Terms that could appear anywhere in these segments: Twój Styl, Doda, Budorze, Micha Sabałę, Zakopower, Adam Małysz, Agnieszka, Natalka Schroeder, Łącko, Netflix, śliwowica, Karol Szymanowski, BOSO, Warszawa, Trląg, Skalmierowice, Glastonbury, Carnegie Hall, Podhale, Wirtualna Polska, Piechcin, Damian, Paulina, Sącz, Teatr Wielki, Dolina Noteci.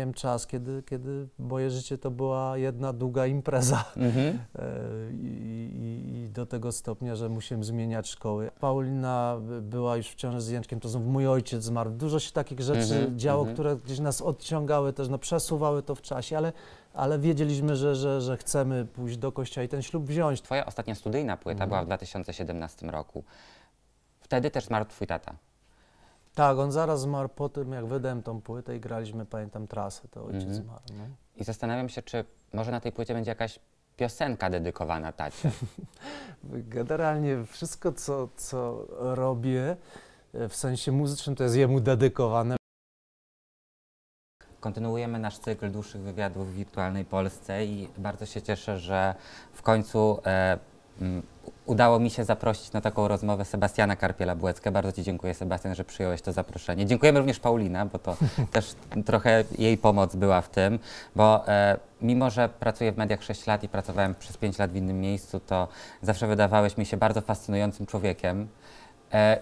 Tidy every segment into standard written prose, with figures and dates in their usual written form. miałem czas, kiedy moje życie to była jedna długa impreza. Mm-hmm. I do tego stopnia, że musiałem zmieniać szkoły. Paulina była już w ciąży z Jankiem, to znów mój ojciec zmarł. Dużo się takich rzeczy działo, które gdzieś nas odciągały też, no, przesuwały to w czasie, ale wiedzieliśmy, że chcemy pójść do kościoła i ten ślub wziąć. Twoja ostatnia studyjna płyta była w 2017 roku. Wtedy też zmarł twój tata. Tak, on zaraz zmarł po tym, jak wydałem tą płytę i graliśmy, pamiętam, trasę, to ojciec zmarł. No. I zastanawiam się, czy może na tej płycie będzie jakaś piosenka dedykowana tacie. Generalnie wszystko, co robię w sensie muzycznym, to jest jemu dedykowane. Kontynuujemy nasz cykl dłuższych wywiadów w Wirtualnej Polsce i bardzo się cieszę, że w końcu udało mi się zaprosić na taką rozmowę Sebastiana Karpiela-Bułeckę. Bardzo ci dziękuję, Sebastian, że przyjąłeś to zaproszenie. Dziękujemy również Paulina, bo to też trochę jej pomoc była w tym, bo mimo że pracuję w mediach 6 lat i pracowałem przez 5 lat w innym miejscu, to zawsze wydawałeś mi się bardzo fascynującym człowiekiem.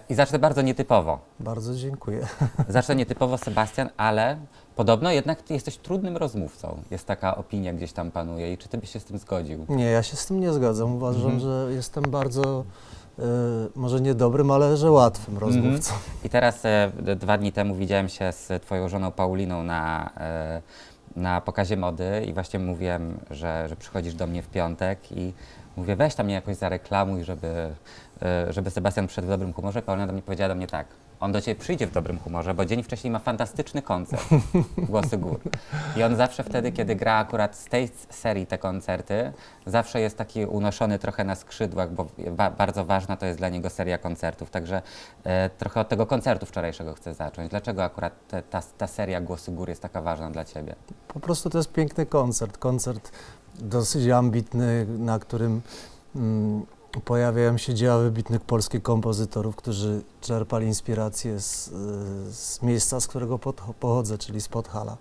I zacznę bardzo nietypowo. Bardzo dziękuję. Zacznę nietypowo, Sebastian, ale podobno jednak ty jesteś trudnym rozmówcą. Jest taka opinia, gdzieś tam panuje. I czy ty byś się z tym zgodził? Nie, ja się z tym nie zgadzam. Uważam, że jestem bardzo, może nie dobrym, ale że łatwym rozmówcą. I teraz 2 dni temu widziałem się z twoją żoną Pauliną na pokazie mody i właśnie mówiłem, że przychodzisz do mnie w piątek i mówię, weź tam mnie jakoś zareklamuj, żeby Sebastian przyszedł w dobrym humorze. Paulina do mnie powiedziała tak, on do ciebie przyjdzie w dobrym humorze, bo dzień wcześniej ma fantastyczny koncert Głosy Gór. I on zawsze wtedy, kiedy gra akurat z tej serii te koncerty, zawsze jest taki unoszony trochę na skrzydłach, bo bardzo ważna to jest dla niego seria koncertów. Także trochę od tego koncertu wczorajszego chcę zacząć. Dlaczego akurat ta seria Głosy Gór jest taka ważna dla ciebie? Po prostu to jest piękny koncert. Koncert dosyć ambitny, na którym pojawiają się dzieła wybitnych polskich kompozytorów, którzy czerpali inspirację z miejsca, z którego pochodzę, czyli z Podhala.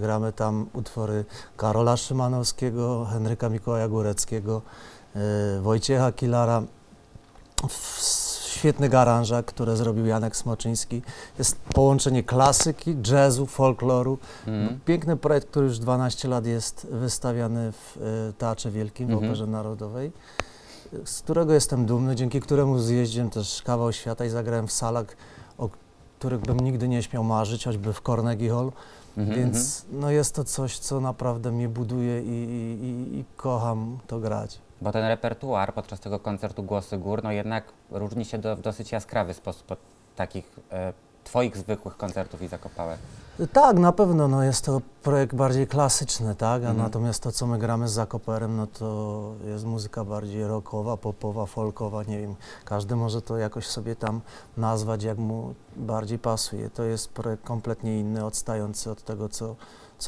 Gramy tam utwory Karola Szymanowskiego, Henryka Mikołaja Góreckiego, Wojciecha Kilara w świetnych aranżach, które zrobił Janek Smoczyński. Jest połączenie klasyki, jazzu, folkloru. Piękny projekt, który już 12 lat jest wystawiany w Teatrze Wielkim, w Operze Narodowej, z którego jestem dumny, dzięki któremu zjeździłem też kawał świata i zagrałem w salach, o których bym nigdy nie śmiał marzyć, choćby w Carnegie Hall. Więc no jest to coś, co naprawdę mnie buduje i kocham to grać. Bo ten repertuar podczas tego koncertu Głosy Gór, no jednak różni się w dosyć jaskrawy sposób od takich twoich zwykłych koncertów i Zakopower. Tak, na pewno, no jest to projekt bardziej klasyczny, tak, a natomiast to, co my gramy z Zakopowerem, no to jest muzyka bardziej rockowa, popowa, folkowa, nie wiem, każdy może to jakoś sobie tam nazwać, jak mu bardziej pasuje. To jest projekt kompletnie inny, odstający od tego, co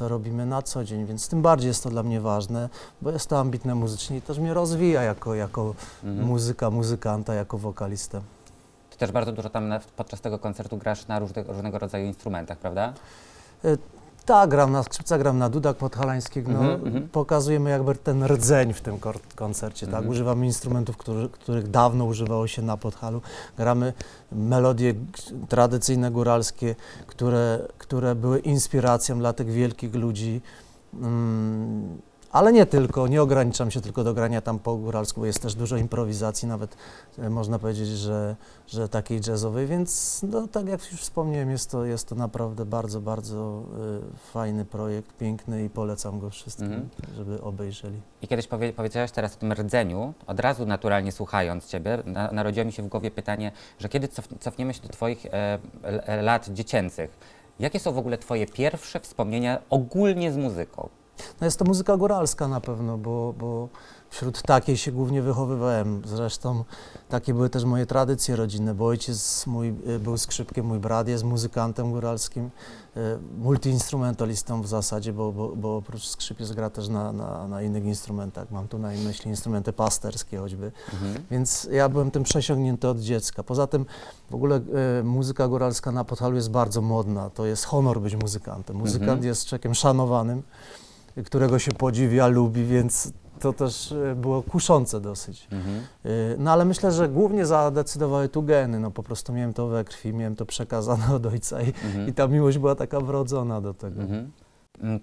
robimy na co dzień, więc tym bardziej jest to dla mnie ważne, bo jest to ambitne muzycznie i też mnie rozwija jako muzykanta, jako wokalistę. Ty też bardzo dużo tam podczas tego koncertu grasz na różnego rodzaju instrumentach, prawda? Tak, gram na skrzypcach, gram na dudach podhalańskich. No, pokazujemy jakby ten rdzeń w tym koncercie. Tak? Używamy instrumentów, których dawno używało się na Podhalu. Gramy melodie tradycyjne, góralskie, które były inspiracją dla tych wielkich ludzi. Ale nie tylko, nie ograniczam się tylko do grania tam po góralsku, bo jest też dużo improwizacji, nawet można powiedzieć, że takiej jazzowej, więc no, tak jak już wspomniałem, jest to naprawdę bardzo, bardzo fajny projekt, piękny i polecam go wszystkim, żeby obejrzeli. I kiedyś powiedziałaś teraz o tym rdzeniu, od razu naturalnie słuchając ciebie, narodziło mi się w głowie pytanie, że kiedy cofniemy się do twoich lat dziecięcych, jakie są w ogóle twoje pierwsze wspomnienia ogólnie z muzyką? No jest to muzyka góralska na pewno, bo wśród takiej się głównie wychowywałem. Zresztą takie były też moje tradycje rodzinne, bo ojciec mój był skrzypkiem, mój brat jest muzykantem góralskim, multiinstrumentalistą w zasadzie, bo oprócz skrzypiec gra też na innych instrumentach. Mam tu na myśli instrumenty pasterskie choćby, więc ja byłem tym przesiągnięty od dziecka. Poza tym w ogóle muzyka góralska na Podhalu jest bardzo modna, to jest honor być muzykantem. Muzykant jest człowiekiem szanowanym, którego się podziwia, lubi, więc to też było kuszące dosyć. No ale myślę, że głównie zadecydowały tu geny, no po prostu miałem to we krwi, miałem to przekazane od ojca i ta miłość była taka wrodzona do tego.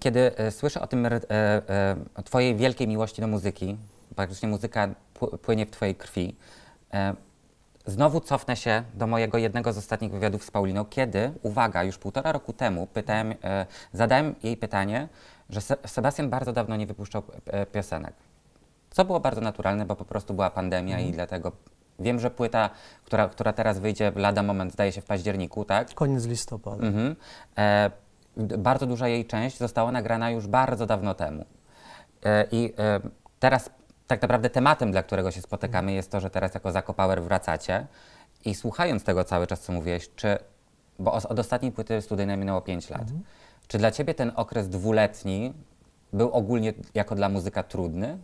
Kiedy słyszę o tym, o twojej wielkiej miłości do muzyki, praktycznie muzyka płynie w twojej krwi, znowu cofnę się do mojego jednego z ostatnich wywiadów z Pauliną, kiedy, uwaga, już 1,5 roku temu zadałem jej pytanie, że Sebastian bardzo dawno nie wypuszczał piosenek. Co było bardzo naturalne, bo po prostu była pandemia i dlatego wiem, że płyta, która teraz wyjdzie lada moment, zdaje się w październiku, tak? Koniec listopada. Bardzo duża jej część została nagrana już bardzo dawno temu. Teraz tak naprawdę tematem, dla którego się spotykamy, jest to, że teraz jako Zakopower wracacie. I słuchając tego cały czas, co mówiłeś, bo od ostatniej płyty studyjnej minęło 5 lat. Czy dla ciebie ten okres 2-letni był ogólnie jako dla muzyka trudny?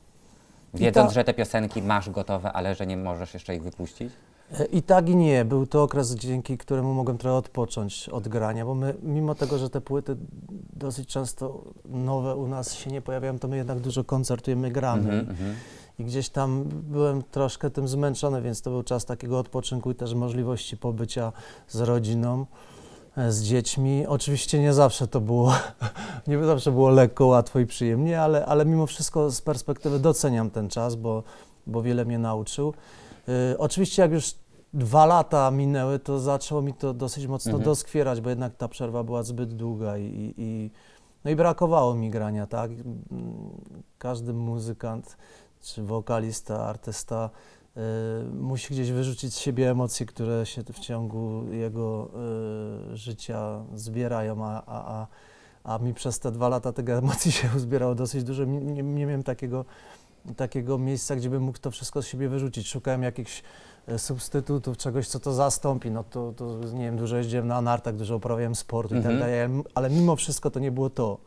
Wiedząc, że te piosenki masz gotowe, ale że nie możesz jeszcze ich wypuścić? I tak i nie. Był to okres, dzięki któremu mogłem trochę odpocząć od grania, bo my, mimo tego, że te płyty dosyć często nowe u nas się nie pojawiają, to my jednak dużo koncertujemy, gramy. I gdzieś tam byłem troszkę tym zmęczony, więc to był czas takiego odpoczynku i też możliwości pobycia z rodziną, z dziećmi. Oczywiście nie zawsze to było, nie zawsze było lekko, łatwo i przyjemnie, ale mimo wszystko z perspektywy doceniam ten czas, bo wiele mnie nauczył. Oczywiście jak już 2 lata minęły, to zaczęło mi to dosyć mocno doskwierać, bo jednak ta przerwa była zbyt długa i brakowało mi grania, tak? Każdy muzykant, czy wokalista, artysta musi gdzieś wyrzucić z siebie emocje, które się w ciągu jego życia zbierają, a mi przez te 2 lata tych emocji się uzbierało dosyć dużo. Nie miałem takiego miejsca, gdzie bym mógł to wszystko z siebie wyrzucić. Szukałem jakichś substytutów, czegoś, co to zastąpi. No to nie wiem, dużo jeździłem na nartach, dużo uprawiałem sportu i tak dalej, ale mimo wszystko to nie było to.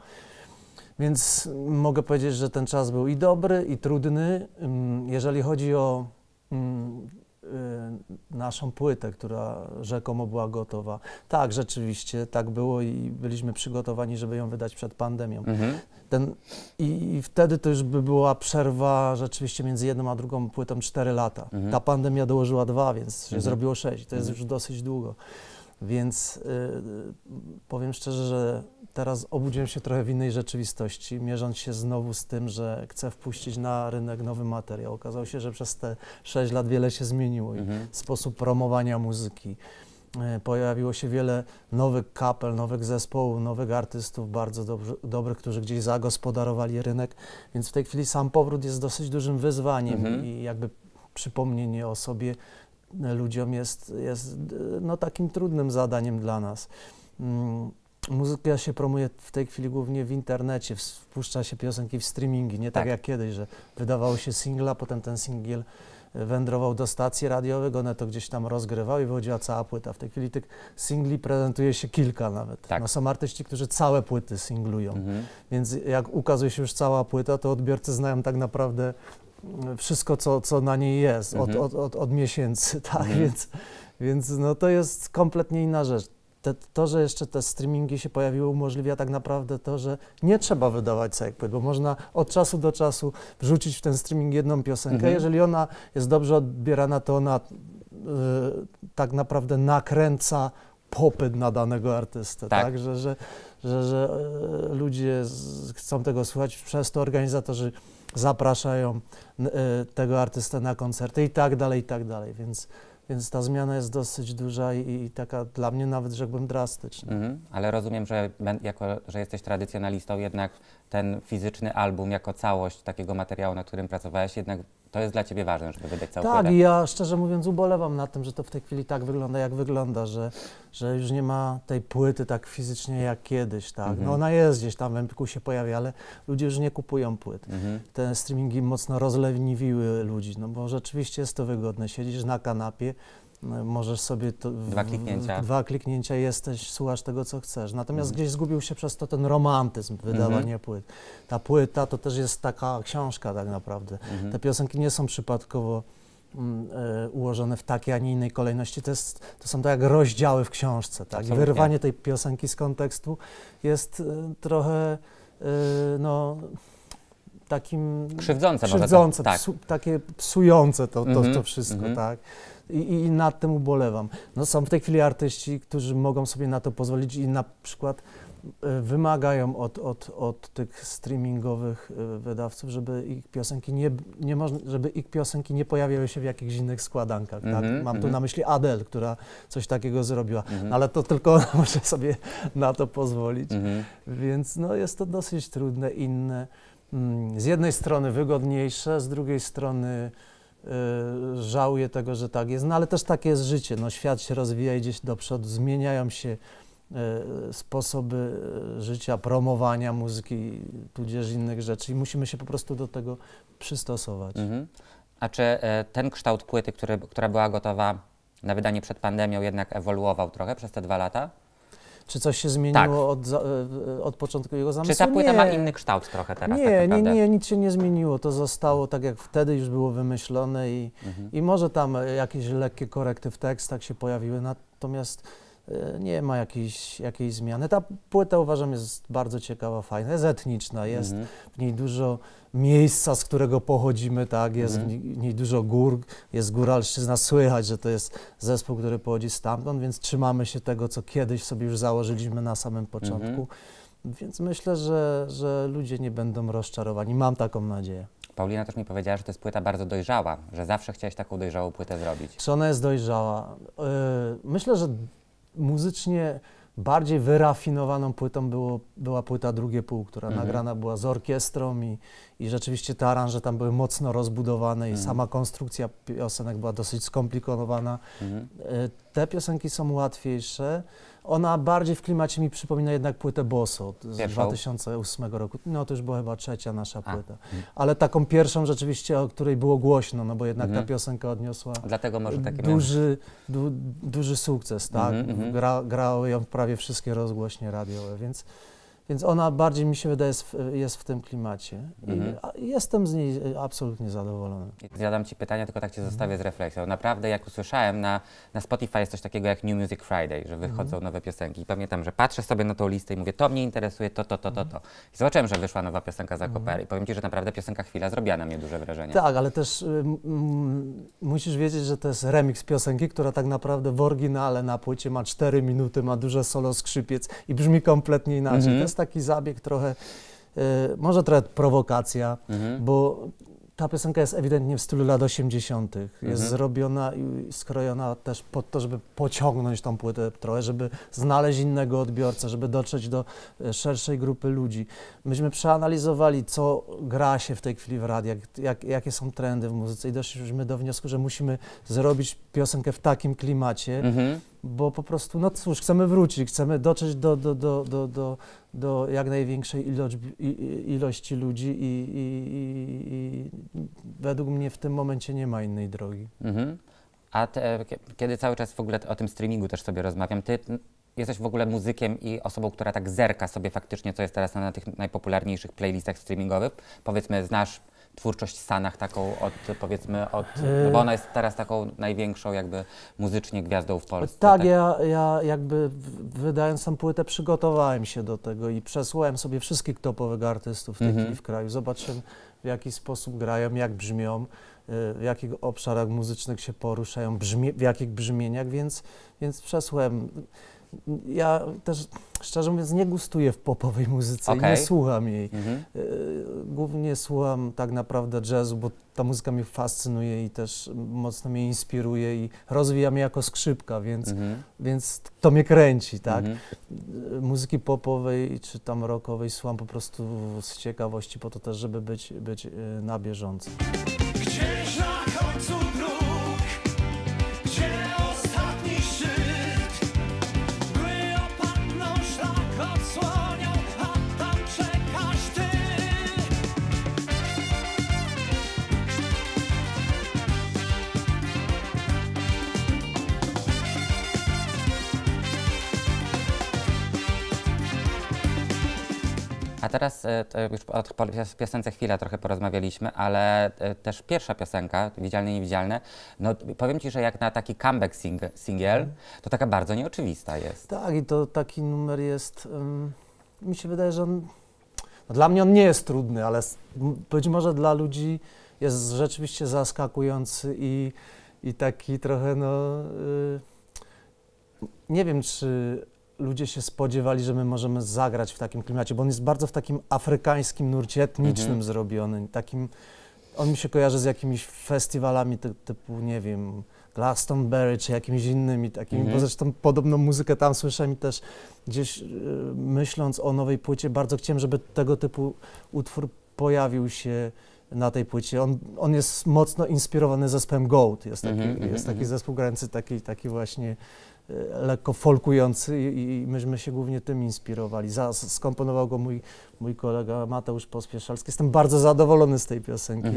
Więc mogę powiedzieć, że ten czas był i dobry, i trudny. Jeżeli chodzi o naszą płytę, która rzekomo była gotowa. Tak, rzeczywiście, tak było i byliśmy przygotowani, żeby ją wydać przed pandemią. I wtedy to już by była przerwa rzeczywiście między jedną a drugą płytą 4 lata. Ta pandemia dołożyła 2, więc się zrobiło 6. To jest już dosyć długo. Więc powiem szczerze, że teraz obudziłem się trochę w innej rzeczywistości, mierząc się znowu z tym, że chcę wpuścić na rynek nowy materiał. Okazało się, że przez te 6 lat wiele się zmieniło i sposób promowania muzyki. Pojawiło się wiele nowych kapel, nowych zespołów, nowych artystów bardzo dobrych, którzy gdzieś zagospodarowali rynek. Więc w tej chwili sam powrót jest dosyć dużym wyzwaniem i jakby przypomnienie o sobie ludziom jest no, takim trudnym zadaniem dla nas. Muzyka się promuje w tej chwili głównie w internecie, wpuszcza się piosenki w streamingi, nie tak jak kiedyś, że wydawało się singla, potem ten singiel wędrował do stacji radiowych, one to gdzieś tam rozgrywały i wychodziła cała płyta. W tej chwili tych singli prezentuje się kilka nawet. No, są artyści, którzy całe płyty singlują, więc jak ukazuje się już cała płyta, to odbiorcy znają tak naprawdę wszystko, co na niej jest od miesięcy, tak, więc no, to jest kompletnie inna rzecz. To, że jeszcze te streamingi się pojawiły, umożliwia tak naprawdę to, że nie trzeba wydawać całych płyt, bo można od czasu do czasu wrzucić w ten streaming jedną piosenkę. Jeżeli ona jest dobrze odbierana, to ona tak naprawdę nakręca popyt na danego artystę, tak? Że ludzie chcą tego słuchać, przez to organizatorzy zapraszają tego artystę na koncerty i tak dalej, więc ta zmiana jest dosyć duża i taka dla mnie nawet, rzekłbym, drastyczna. Ale rozumiem, że że jesteś tradycjonalistą, jednak ten fizyczny album jako całość takiego materiału, na którym pracowałeś, jednak to jest dla ciebie ważne, żeby wydać całą płytę. Tak, i ja szczerze mówiąc ubolewam nad tym, że to w tej chwili tak wygląda, jak wygląda, że już nie ma tej płyty tak fizycznie jak kiedyś, tak? No ona jest gdzieś tam, w Empiku się pojawia, ale ludzie już nie kupują płyt. Te streamingi mocno rozleniwiły ludzi, no bo rzeczywiście jest to wygodne, siedzisz na kanapie, możesz sobie to, dwa kliknięcia jesteś, słuchasz tego, co chcesz. Natomiast gdzieś zgubił się przez to ten romantyzm wydawania płyt. Ta płyta to też jest taka książka tak naprawdę. Te piosenki nie są przypadkowo ułożone w takiej, a nie innej kolejności. To są tak jak rozdziały w książce. Tak? Wyrwanie tej piosenki z kontekstu jest trochę no, takim krzywdzące, może to, takie psujące to wszystko. Tak? I nad tym ubolewam. No, są w tej chwili artyści, którzy mogą sobie na to pozwolić i na przykład wymagają od tych streamingowych wydawców, żeby ich piosenki nie pojawiały się w jakichś innych składankach. Tak? Mam tu na myśli Adele, która coś takiego zrobiła, ale to tylko ona może sobie na to pozwolić. Więc no, jest to dosyć trudne, inne. Z jednej strony wygodniejsze, z drugiej strony żałuję tego, że tak jest, no ale też takie jest życie. No, świat się rozwija, idzie do przodu, zmieniają się sposoby życia, promowania muzyki, tudzież innych rzeczy i musimy się po prostu do tego przystosować. A czy ten kształt płyty, która była gotowa na wydanie przed pandemią, jednak ewoluował trochę przez te 2 lata? Czy coś się zmieniło od początku jego zamysłu? Czy ta płyta ma inny kształt trochę teraz? Nie, tak naprawdę? Nie, nic się nie zmieniło. To zostało tak, jak wtedy już było wymyślone i może tam jakieś lekkie korekty w tekstach się pojawiły, natomiast nie ma jakiejś zmiany. Ta płyta, uważam, jest bardzo ciekawa, fajna, jest etniczna, jest w niej dużo miejsca, z którego pochodzimy, tak, jest w niej dużo gór, jest góralszczyzna, słychać, że to jest zespół, który pochodzi stamtąd, więc trzymamy się tego, co kiedyś sobie już założyliśmy na samym początku, więc myślę, że ludzie nie będą rozczarowani, mam taką nadzieję. Paulina też mi powiedziała, że to jest płyta bardzo dojrzała, że zawsze chciałaś taką dojrzałą płytę zrobić. Czy ona jest dojrzała? Myślę, że muzycznie bardziej wyrafinowaną płytą była płyta Drugie Pół, która nagrana była z orkiestrą i rzeczywiście te aranże tam były mocno rozbudowane i sama konstrukcja piosenek była dosyć skomplikowana. Te piosenki są łatwiejsze. Ona bardziej w klimacie mi przypomina jednak płytę BOSO z 2008 roku. No to już była chyba 3. nasza płyta. Ale taką pierwszą rzeczywiście, o której było głośno, no bo jednak ta piosenka odniosła duży sukces, tak? Grały ją prawie wszystkie rozgłośnie radiowe, więc ona bardziej mi się wydaje jest w tym klimacie. I jestem z niej absolutnie zadowolony. Zadam Ci pytania, tylko tak Cię zostawię z refleksją. Naprawdę, jak usłyszałem, na Spotify jest coś takiego jak New Music Friday, że wychodzą nowe piosenki. I pamiętam, że patrzę sobie na tą listę i mówię, to mnie interesuje, to. I zobaczyłem, że wyszła nowa piosenka Zakopower. I powiem Ci, że naprawdę piosenka Chwila zrobiła na mnie duże wrażenie. Tak, ale też musisz wiedzieć, że to jest remix piosenki, która tak naprawdę w oryginale na płycie ma 4 minuty, ma duże solo skrzypiec i brzmi kompletnie inaczej. Taki zabieg trochę, może trochę prowokacja, bo ta piosenka jest ewidentnie w stylu lat 80. Jest zrobiona i skrojona też pod to, żeby pociągnąć tą płytę trochę, żeby znaleźć innego odbiorcę, żeby dotrzeć do szerszej grupy ludzi. Myśmy przeanalizowali, co gra się w tej chwili w radiach, jakie są trendy w muzyce i doszliśmy do wniosku, że musimy zrobić piosenkę w takim klimacie, bo po prostu, no cóż, chcemy wrócić, chcemy dotrzeć do jak największej ilości ludzi i według mnie w tym momencie nie ma innej drogi. A kiedy cały czas w ogóle o tym streamingu też sobie rozmawiam, ty jesteś w ogóle muzykiem i osobą, która tak zerka sobie faktycznie, co jest teraz na tych najpopularniejszych playlistach streamingowych. Powiedzmy, znasz twórczość Sanach taką no bo ona jest teraz taką największą jakby muzycznie gwiazdą w Polsce. Tak, ja jakby wydając tą płytę przygotowałem się do tego i przesłałem sobie wszystkich topowych artystów w tej chwili w kraju. Zobaczyłem, w jaki sposób grają, jak brzmią, w jakich obszarach muzycznych się poruszają, w jakich brzmieniach, więc przesłałem. Ja też, szczerze mówiąc, nie gustuję w popowej muzyce i nie słucham jej. Głównie słucham tak naprawdę jazzu, bo ta muzyka mnie fascynuje i też mocno mnie inspiruje i rozwija mnie jako skrzypka, więc to mnie kręci, tak? Muzyki popowej czy tam rockowej słucham po prostu z ciekawości, po to też, żeby być na bieżąco. Gdzieś na końcu teraz już o piosence Chwila trochę porozmawialiśmy, ale też pierwsza piosenka, Widzialne i Niewidzialne, no powiem Ci, że jak na taki comeback single, to taka bardzo nieoczywista jest. Tak, i to taki numer jest, mi się wydaje, że on, no dla mnie on nie jest trudny, ale być może dla ludzi jest rzeczywiście zaskakujący i taki trochę, no, nie wiem, czy ludzie się spodziewali, że my możemy zagrać w takim klimacie, bo on jest bardzo w takim afrykańskim nurcie etnicznym zrobiony, takim, on mi się kojarzy z jakimiś festiwalami typu, nie wiem, Glastonbury czy jakimiś innymi takimi, bo zresztą podobną muzykę tam słyszę i też gdzieś myśląc o nowej płycie bardzo chciałem, żeby tego typu utwór pojawił się na tej płycie. On jest mocno inspirowany zespołem GOAT, jest taki, zespół grający taki właśnie lekko folkujący i myśmy się głównie tym inspirowali. Skomponował go mój kolega Mateusz Pospieszalski. Jestem bardzo zadowolony z tej piosenki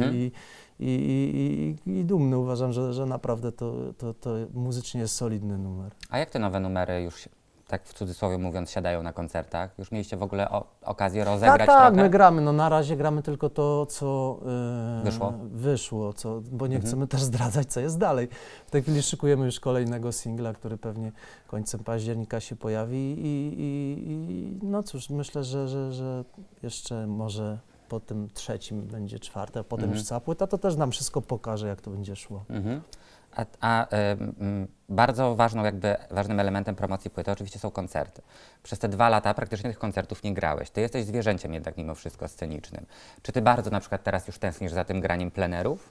i dumny. Uważam, że naprawdę to muzycznie jest solidny numer. A jak te nowe numery już, tak w cudzysłowie mówiąc, siadają na koncertach? Już mieliście w ogóle okazję rozegrać trochę? My gramy. No, na razie gramy tylko to, co wyszło, bo nie chcemy też zdradzać, co jest dalej. W tej chwili szykujemy już kolejnego singla, który pewnie końcem października się pojawi i no cóż, myślę, że jeszcze może po tym trzecim będzie czwarte, a potem już cała płyta, to też nam wszystko pokaże, jak to będzie szło. Bardzo ważnym elementem promocji płyty oczywiście są koncerty. Przez te 2 lata praktycznie tych koncertów nie grałeś. Ty jesteś zwierzęciem jednak mimo wszystko scenicznym. Czy ty bardzo na przykład teraz już tęsknisz za tym graniem plenerów?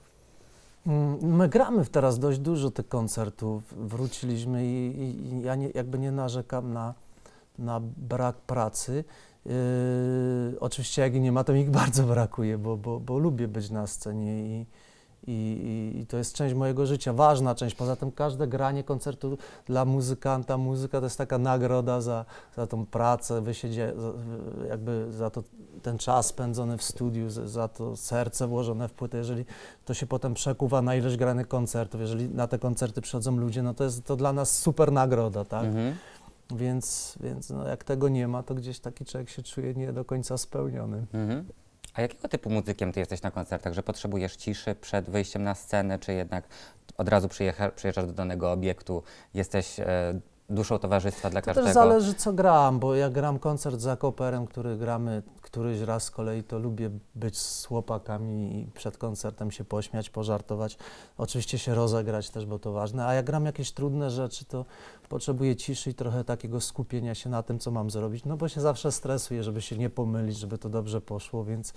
My gramy teraz dość dużo tych koncertów. Wróciliśmy i ja nie narzekam na brak pracy. Oczywiście jak jej nie ma, to mi ich bardzo brakuje, bo lubię być na scenie i to jest część mojego życia, ważna część. Poza tym każde granie koncertu dla muzykanta, muzyka to jest taka nagroda za tą pracę, ten czas spędzony w studiu, za to serce włożone w płytę. Jeżeli to się potem przekuwa na ilość granych koncertów, jeżeli na te koncerty przychodzą ludzie, no to jest to dla nas super nagroda, tak? Więc no jak tego nie ma, to gdzieś taki człowiek się czuje nie do końca spełniony. A jakiego typu muzykiem ty jesteś na koncertach? Że potrzebujesz ciszy przed wyjściem na scenę, czy jednak od razu przyjeżdżasz do danego obiektu, jesteś duszą towarzystwa dla każdego? To też zależy, co gram, bo jak gram koncert z Zakoperem, który gramy któryś raz z kolei, to lubię być z chłopakami i przed koncertem się pośmiać, pożartować. Oczywiście się rozegrać też, bo to ważne. A jak gram jakieś trudne rzeczy, to potrzebuję ciszy i trochę takiego skupienia się na tym, co mam zrobić, no bo się zawsze stresuję, żeby się nie pomylić, żeby to dobrze poszło, więc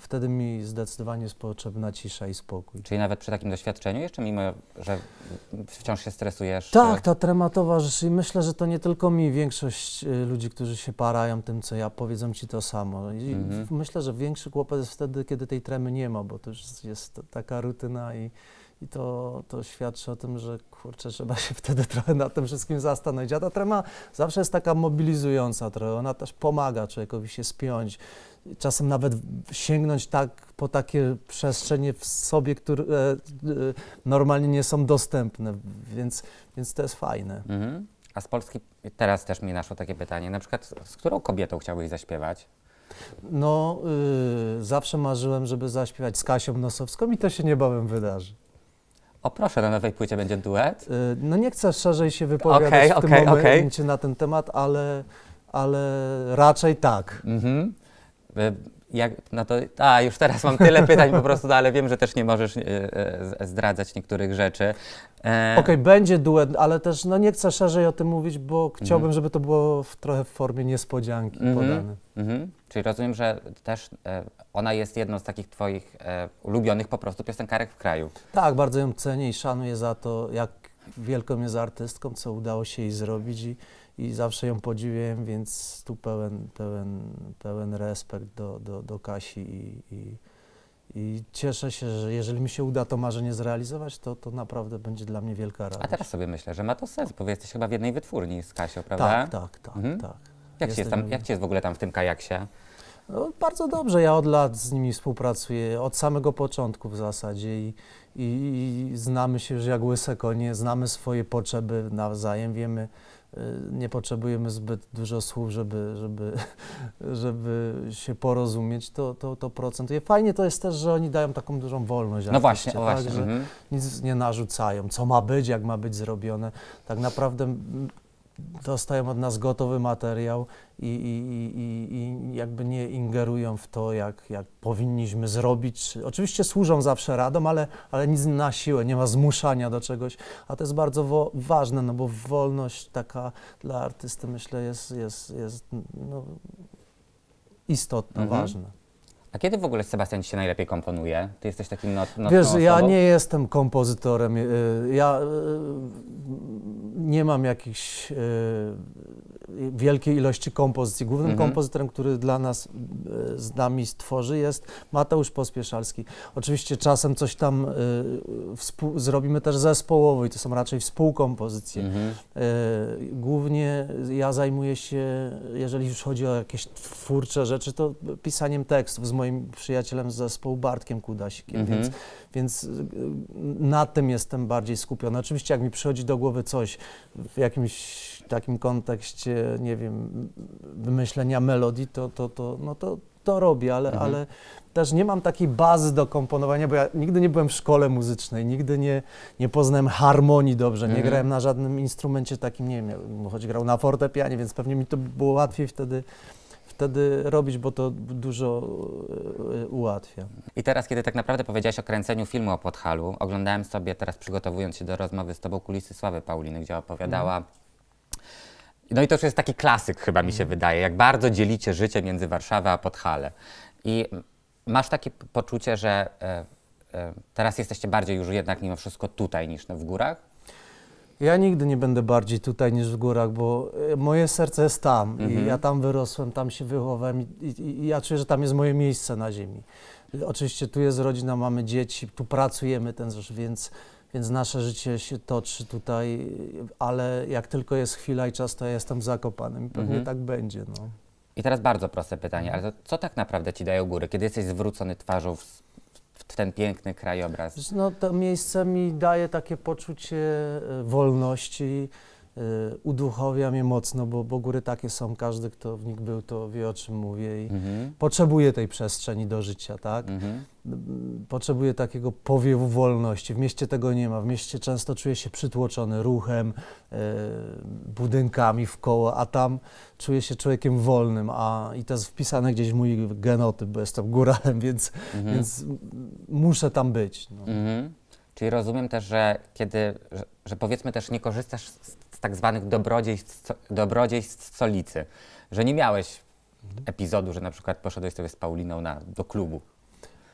wtedy mi zdecydowanie jest potrzebna cisza i spokój. Czyli nawet przy takim doświadczeniu jeszcze, mimo że wciąż się stresujesz? Tak, ta trema towarzyszy i myślę, że to nie tylko mi, większość ludzi, którzy się parają tym, co ja, powiedzą ci to samo. I myślę, że większy kłopot jest wtedy, kiedy tej tremy nie ma, bo to już jest taka rutyna i to świadczy o tym, że kurczę, trzeba się wtedy trochę nad tym wszystkim zastanowić. A ta trema zawsze jest taka mobilizująca trochę, ona też pomaga człowiekowi się spiąć, czasem nawet sięgnąć po takie przestrzenie w sobie, które normalnie nie są dostępne, więc to jest fajne. A z Polski teraz też mi naszło takie pytanie, na przykład z którą kobietą chciałbyś zaśpiewać? No, zawsze marzyłem, żeby zaśpiewać z Kasią Nosowską i to się niebawem wydarzy. O proszę, na nowej płycie będzie duet? No nie chcę szerzej się wypowiadać w tym momencie na ten temat, ale raczej tak. No to, już teraz mam tyle pytań po prostu, no, ale wiem, że też nie możesz zdradzać niektórych rzeczy. Okej, będzie duet, ale też no nie chcę szerzej o tym mówić, bo chciałbym, żeby to było trochę w formie niespodzianki podane. Czyli rozumiem, że też ona jest jedną z takich twoich ulubionych po prostu piosenkarek w kraju. Tak, bardzo ją cenię i szanuję za to, jak wielką jest artystką, co udało się jej zrobić i zawsze ją podziwiam, więc tu pełen respekt do Kasi i cieszę się, że jeżeli mi się uda to marzenie zrealizować, to naprawdę będzie dla mnie wielka radość. A teraz sobie myślę, że ma to sens, bo jesteś chyba w jednej wytwórni z Kasią, prawda? Tak. Jak ci jest w ogóle tam w tym Kajaksie? No, bardzo dobrze, ja od lat z nimi współpracuję, od samego początku w zasadzie i znamy się już jak łyse konie, znamy swoje potrzeby nawzajem, wiemy, nie potrzebujemy zbyt dużo słów, żeby się porozumieć, to procentuje. Fajnie to jest też, że oni dają taką dużą wolność. No właśnie, tak, właśnie. Że nic nie narzucają, co ma być, jak ma być zrobione. Tak naprawdę dostają od nas gotowy materiał i jakby nie ingerują w to, jak powinniśmy zrobić. Oczywiście służą zawsze radom, ale nic na siłę, nie ma zmuszania do czegoś, a to jest bardzo ważne, no bo wolność taka dla artysty, myślę, jest no, istotna, ważna. A kiedy w ogóle, Sebastian, ci się najlepiej komponuje? Ty jesteś takim nocną osobą? Wiesz, ja nie jestem kompozytorem. Ja nie mam jakichś wielkiej ilości kompozycji. Głównym kompozytorem, który dla nas, z nami stworzy, jest Mateusz Pospieszalski. Oczywiście czasem coś tam zrobimy też zespołowo i to są raczej współkompozycje. Głównie ja zajmuję się, jeżeli już chodzi o jakieś twórcze rzeczy, to pisaniem tekstów z moim przyjacielem z zespołu Bartkiem Kudasikiem, więc na tym jestem bardziej skupiony. Oczywiście jak mi przychodzi do głowy coś w jakimś takim kontekście, nie wiem, wymyślenia melodii, to robię, ale też nie mam takiej bazy do komponowania, bo ja nigdy nie byłem w szkole muzycznej, nigdy nie poznałem harmonii dobrze, nie grałem na żadnym instrumencie takim, nie wiem, choć grał na fortepianie, więc pewnie mi to było łatwiej wtedy robić, bo to dużo ułatwia. I teraz, kiedy tak naprawdę powiedziałaś o kręceniu filmu o Podhalu, oglądałem sobie teraz, przygotowując się do rozmowy z tobą, Kulisy Sławy Pauliny, gdzie opowiadała no i to już jest taki klasyk, chyba mi się wydaje, jak bardzo dzielicie życie między Warszawą a Podhale. I masz takie poczucie, że teraz jesteście bardziej już jednak mimo wszystko tutaj niż w górach? Ja nigdy nie będę bardziej tutaj niż w górach, bo moje serce jest tam i ja tam wyrosłem, tam się wychowałem i ja czuję, że tam jest moje miejsce na ziemi. Oczywiście tu jest rodzina, mamy dzieci, tu pracujemy, więc nasze życie się toczy tutaj, ale jak tylko jest chwila i czas, to ja jestem w Zakopanem i pewnie tak będzie. No. I teraz bardzo proste pytanie, ale to co tak naprawdę ci dają góry, kiedy jesteś zwrócony twarzą w ten piękny krajobraz? No, to miejsce mi daje takie poczucie wolności, uduchowia mnie mocno, bo góry takie są, każdy, kto w nich był, to wie, o czym mówię i potrzebuje tej przestrzeni do życia, tak? Potrzebuje takiego powiewu wolności. W mieście tego nie ma. W mieście często czuję się przytłoczony ruchem, budynkami wkoło, a tam czuję się człowiekiem wolnym, i to jest wpisane gdzieś w mój genotyp, bo jestem góralem, więc muszę tam być. No. Czyli rozumiem też, że powiedzmy też nie korzystasz z tak zwanych dobrodziejstw stolicy, że nie miałeś epizodu, że na przykład poszedłeś sobie z Pauliną do klubu.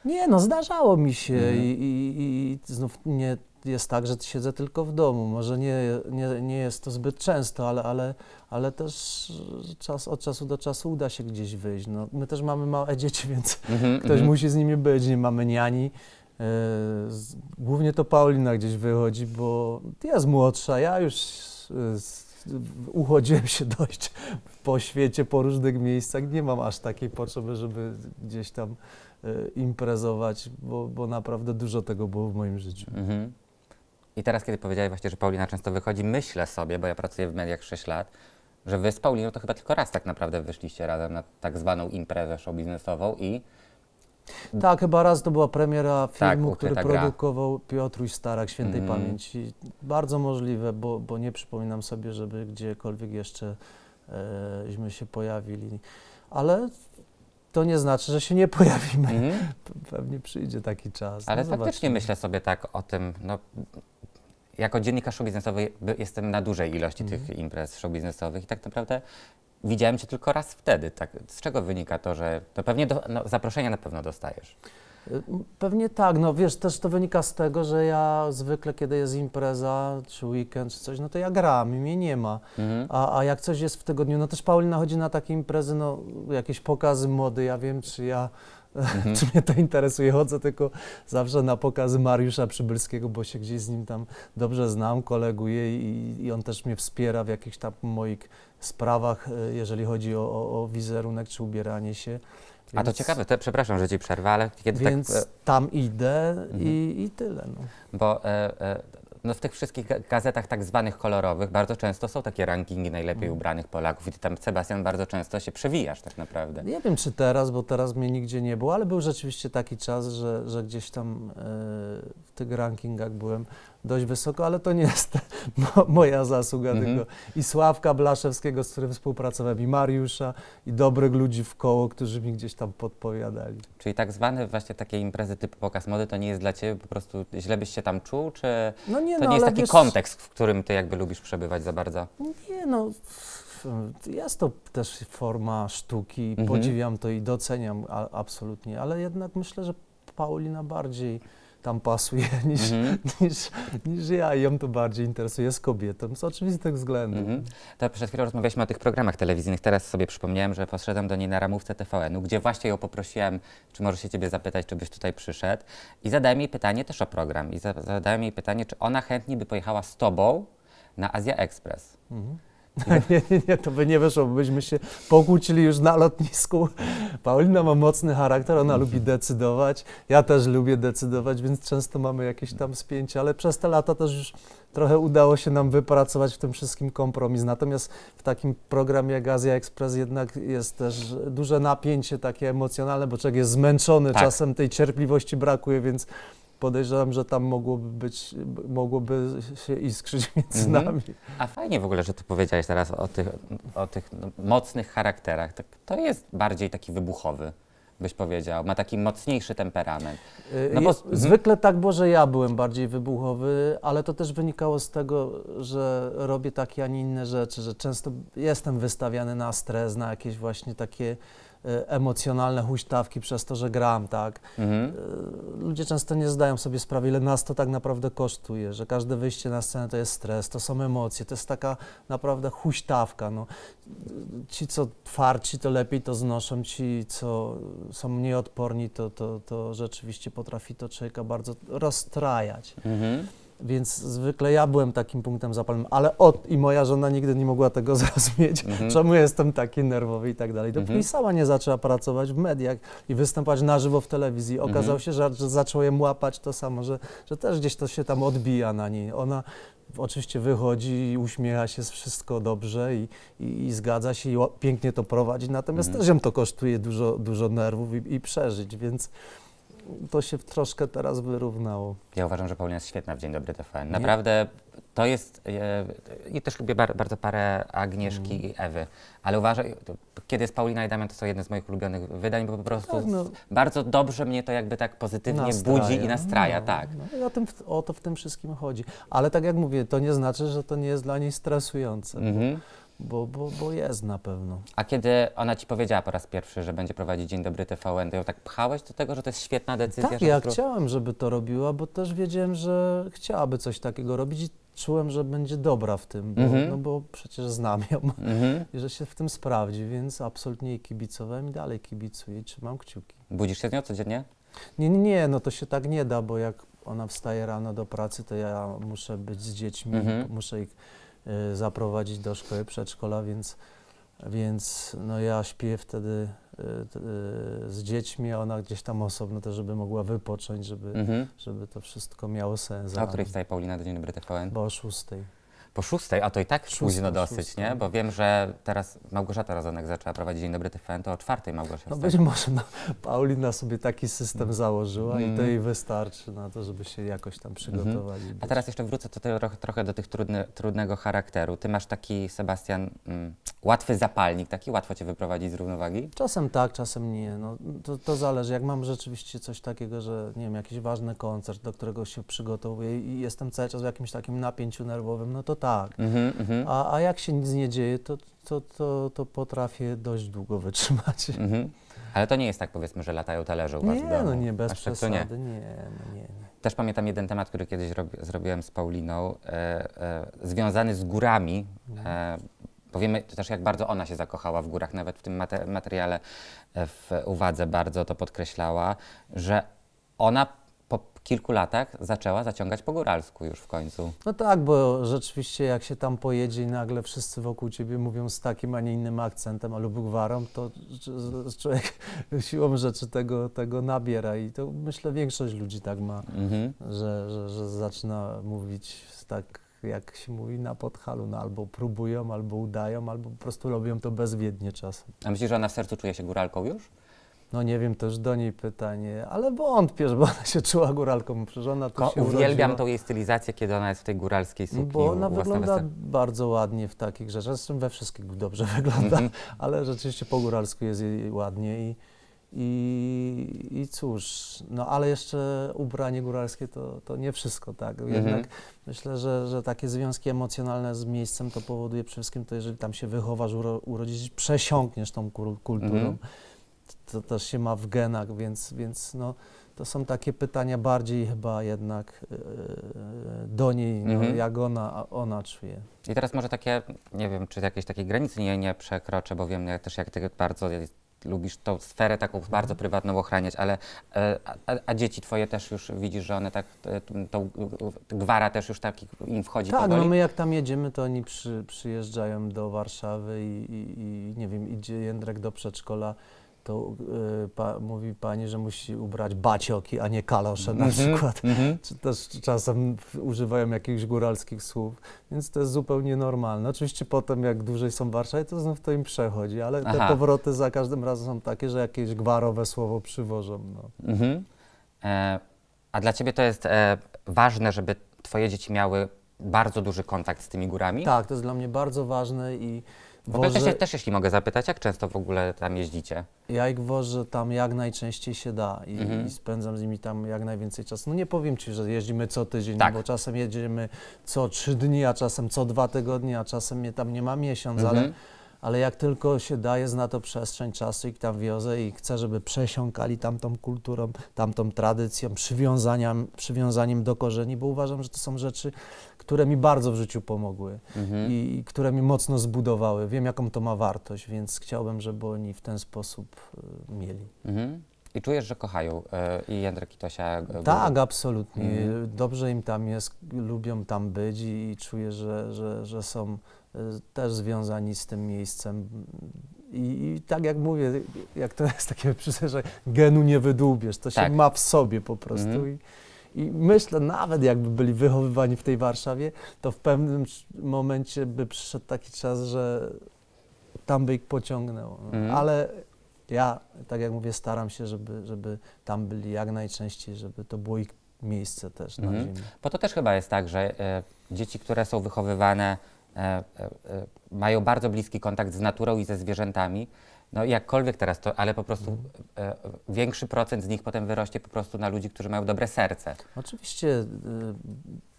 Nie, no zdarzało mi się i znów nie jest tak, że siedzę tylko w domu. Może nie jest to zbyt często, ale też od czasu do czasu uda się gdzieś wyjść. No, my też mamy małe dzieci, więc ktoś musi z nimi być, nie mamy niani. Głównie to Paulina gdzieś wychodzi, bo jest młodsza, ja już uchodziłem się dość po świecie, po różnych miejscach, nie mam aż takiej potrzeby, żeby gdzieś tam imprezować, bo naprawdę dużo tego było w moim życiu. I teraz, kiedy powiedziałeś właśnie, że Paulina często wychodzi, myślę sobie, bo ja pracuję w mediach 6 lat, że wy z Pauliną to chyba tylko raz tak naprawdę wyszliście razem na tak zwaną imprezę showbiznesową i... Tak, chyba raz to była premiera filmu, który produkował Piotr Starak, świętej pamięci. Bardzo możliwe, bo nie przypominam sobie, żeby gdziekolwiek jeszcze się pojawili. Ale to nie znaczy, że się nie pojawimy. Pewnie przyjdzie taki czas. Ale no, faktycznie myślę sobie tak o tym. No, jako dziennikarz showbiznesowy jestem na dużej ilości tych imprez showbiznesowych i tak naprawdę widziałem cię tylko raz wtedy. Tak, z czego wynika to, że to pewnie zaproszenia na pewno dostajesz? Pewnie tak. No wiesz, też to wynika z tego, że ja zwykle, kiedy jest impreza, czy weekend, czy coś, no to ja gram i mnie nie ma. A jak coś jest w tygodniu, no też Paulina chodzi na takie imprezy, no jakieś pokazy mody, ja wiem, czy ja... Czy mnie to interesuje? Chodzę tylko zawsze na pokazy Mariusza Przybylskiego, bo się gdzieś z nim tam dobrze znam, koleguję i on też mnie wspiera w jakichś tam moich sprawach, jeżeli chodzi o wizerunek czy ubieranie się. Więc, a to ciekawe, przepraszam, że ci przerwę, ale kiedy więc tak... tam idę i tyle. No. Bo no w tych wszystkich gazetach tak zwanych kolorowych bardzo często są takie rankingi najlepiej ubranych Polaków i ty tam, Sebastian, bardzo często się przewijasz tak naprawdę. Nie wiem, czy teraz, bo teraz mnie nigdzie nie było, ale był rzeczywiście taki czas, że gdzieś tam w tych rankingach byłem. dość wysoko, ale to nie jest moja zasługa, tylko i Sławka Blaszewskiego, z którym współpracowałem, i Mariusza, i dobrych ludzi w koło, którzy mi gdzieś tam podpowiadali. Czyli tak zwane właśnie takie imprezy typu pokaz mody to nie jest dla Ciebie, po prostu źle byś się tam czuł, czy no nie, to nie jest taki kontekst, w którym Ty jakby lubisz przebywać za bardzo? Nie no, jest to też forma sztuki, podziwiam to i doceniam absolutnie, ale jednak myślę, że Paulina bardziej tam pasuje niż, niż ja, i ją to bardziej interesuje, z kobietą, z oczywistych względów. To przed chwilą rozmawialiśmy o tych programach telewizyjnych, teraz sobie przypomniałem, że poszedłem do niej na ramówce TVN-u, gdzie właśnie ją poprosiłem, czy może się Ciebie zapytać, czy byś tutaj przyszedł, i zadałem jej pytanie też o program, i zadałem jej pytanie, czy ona chętnie by pojechała z Tobą na Azja Express. Nie, to by nie wyszło, bo byśmy się pokłócili już na lotnisku. Paulina ma mocny charakter, ona lubi decydować, ja też lubię decydować, więc często mamy jakieś tam spięcia, ale przez te lata też już trochę udało się nam wypracować w tym wszystkim kompromis. Natomiast w takim programie jak Azja Express jednak jest też duże napięcie takie emocjonalne, bo człowiek jest zmęczony, czasem tej cierpliwości brakuje, więc podejrzewam, że tam mogłoby się iskrzyć między nami. A fajnie w ogóle, że ty powiedziałeś teraz o tych mocnych charakterach. To jest bardziej taki wybuchowy, byś powiedział. Ma taki mocniejszy temperament. No bo... Zwykle tak było, że ja byłem bardziej wybuchowy, ale to też wynikało z tego, że robię takie, a nie inne rzeczy, że często jestem wystawiany na stres, na jakieś właśnie takie emocjonalne huśtawki przez to, że gram, tak? Ludzie często nie zdają sobie sprawy, ile nas to tak naprawdę kosztuje, że każde wyjście na scenę to jest stres, to są emocje, to jest taka naprawdę huśtawka, no. Ci, co twarci, to lepiej to znoszą, ci, co są mniej odporni, to rzeczywiście potrafi to człowieka bardzo rozstrajać. Więc zwykle ja byłem takim punktem zapalnym, ale i moja żona nigdy nie mogła tego zrozumieć, czemu jestem taki nerwowy i tak dalej. Dopóki sama nie zaczęła pracować w mediach i występować na żywo w telewizji, okazało się, że zacząłem łapać to samo, że też gdzieś to się tam odbija na niej. Ona oczywiście wychodzi i uśmiecha się, wszystko dobrze i zgadza się i pięknie to prowadzi, natomiast też ją to kosztuje dużo nerwów i przeżyć, więc... To się troszkę teraz wyrównało. Ja uważam, że Paulina jest świetna w Dzień Dobry TVN. Naprawdę to jest... I też lubię bardzo parę Agnieszki i Ewy, ale uważam, kiedy jest Paulina i Damian, to są jedne z moich ulubionych wydań, bo po prostu bardzo dobrze mnie to jakby tak pozytywnie budzi i nastraja. O to w tym wszystkim chodzi. Ale tak jak mówię, to nie znaczy, że to nie jest dla niej stresujące. Bo jest na pewno. A kiedy ona ci powiedziała po raz pierwszy, że będzie prowadzić Dzień Dobry TVN, to ją tak pchałeś do tego, że to jest świetna decyzja? Tak, ja chciałem, żeby to robiła, bo też wiedziałem, że chciałaby coś takiego robić i czułem, że będzie dobra w tym, bo, no bo przecież znam ją i że się w tym sprawdzi, więc absolutnie jej kibicowałem i dalej kibicuję i trzymam kciuki. Budzisz się z nią codziennie? Nie, no to się tak nie da, bo jak ona wstaje rano do pracy, to ja muszę być z dziećmi, muszę ich zaprowadzić do szkoły, przedszkola, więc no ja śpię wtedy z dziećmi, a ona gdzieś tam osobno też, żeby mogła wypocząć, żeby to wszystko miało sens. O której wstaje Paulina do Dzień Dobry TVN? Bo o 6:00. Po 6:00, a to i tak późno dosyć, nie? Bo wiem, że teraz Małgorzata Rozenek zaczęła prowadzić Dzień Dobry TVN, to o 4:00 Małgorzata. No być może Paulina sobie taki system założyła i to jej wystarczy na to, żeby się jakoś tam przygotowali. A teraz jeszcze wrócę trochę do tych trudnego charakteru. Ty masz taki, Sebastian, łatwy zapalnik, taki łatwo cię wyprowadzić z równowagi? Czasem tak, czasem nie. No, to zależy. Jak mam rzeczywiście coś takiego, że nie wiem, jakiś ważny koncert, do którego się przygotowuję i jestem cały czas w jakimś takim napięciu nerwowym, no to tak. A jak się nic nie dzieje, to potrafię dość długo wytrzymać. Ale to nie jest tak, powiedzmy, że latają talerze u was w domu. No nie, bez przesady, tak, nie. Też pamiętam jeden temat, który kiedyś zrobiłem z Pauliną, związany z górami. Powiemy też, jak bardzo ona się zakochała w górach, nawet w tym materiale w uwadze bardzo to podkreślała, że ona po kilku latach zaczęła zaciągać po góralsku już w końcu. No tak, bo rzeczywiście jak się tam pojedzie i nagle wszyscy wokół ciebie mówią z takim, a nie innym akcentem albo gwarą, to człowiek siłą rzeczy tego nabiera i to myślę większość ludzi tak ma, że zaczyna mówić tak, jak się mówi, na Podhalu, no, albo próbują, albo udają, albo po prostu robią to bezwiednie czasem. A myślisz, że ona w sercu czuje się góralką już? No nie wiem, też do niej pytanie, ale wątpię, żeby ona się czuła góralką. Przecież ona tu się uwielbiam tą jej stylizację, kiedy ona jest w tej góralskiej sukni. Bo ona wygląda bardzo ładnie w takich rzeczach, zresztą we wszystkich dobrze wygląda, ale rzeczywiście po góralsku jest jej ładnie i cóż, no ale jeszcze ubranie góralskie to nie wszystko, tak? Jednak myślę, że takie związki emocjonalne z miejscem to powoduje przede wszystkim to, jeżeli tam się wychowasz, urodzisz, przesiąkniesz tą kulturą. To też się ma w genach, więc no, to są takie pytania bardziej chyba jednak do niej, no, jak ona czuje. I teraz może takie, nie wiem, czy jakieś takiej granicy nie przekroczę, bo wiem też, jak ty bardzo lubisz tą sferę taką bardzo prywatną ochraniać, ale a dzieci twoje też już widzisz, że one tak, tą gwara też już tak im wchodzi powoli? Tak, no my jak tam jedziemy, to oni przyjeżdżają do Warszawy i nie wiem, idzie Jędrek do przedszkola, to mówi pani, że musi ubrać bacioki, a nie kalosze na przykład. Czy też czasem używają jakichś góralskich słów, więc to jest zupełnie normalne. Oczywiście potem, jak dłużej są w Warszawie, to znów to im przechodzi, ale te powroty za każdym razem są takie, że jakieś gwarowe słowo przywożą. No. A dla ciebie to jest ważne, żeby twoje dzieci miały bardzo duży kontakt z tymi górami? Tak, to jest dla mnie bardzo ważne i też jeśli mogę zapytać, jak często w ogóle tam jeździcie? Ja ich wożę tam jak najczęściej się da i spędzam z nimi tam jak najwięcej czasu. No nie powiem ci, że jeździmy co tydzień, bo czasem jedziemy co 3 dni, a czasem co 2 tygodnie, a czasem mnie tam nie ma miesiąc, ale jak tylko się da, jest na to przestrzeń czasu i tam wiozę i chcę, żeby przesiąkali tamtą kulturą, tamtą tradycją, przywiązaniem do korzeni, bo uważam, że to są rzeczy, które mi bardzo w życiu pomogły i które mi mocno zbudowały. Wiem, jaką to ma wartość, więc chciałbym, żeby oni w ten sposób mieli. I czujesz, że kochają i Jędrek, i Tosia? Tak, absolutnie. Dobrze im tam jest, lubią tam być i czuję, że są też związani z tym miejscem. I tak jak mówię, jak to jest takie przysłowie, że genu nie wydłubiesz, to się ma w sobie po prostu. I myślę, nawet jakby byli wychowywani w tej Warszawie, to w pewnym momencie by przyszedł taki czas, że tam by ich pociągnęło. Ale ja, tak jak mówię, staram się, żeby tam byli jak najczęściej, żeby to było ich miejsce też na ziemi. Bo to też chyba jest tak, że dzieci, które są wychowywane, mają bardzo bliski kontakt z naturą i ze zwierzętami. No jakkolwiek teraz to, ale po prostu większy procent z nich potem wyrośnie po prostu na ludzi, którzy mają dobre serce. Oczywiście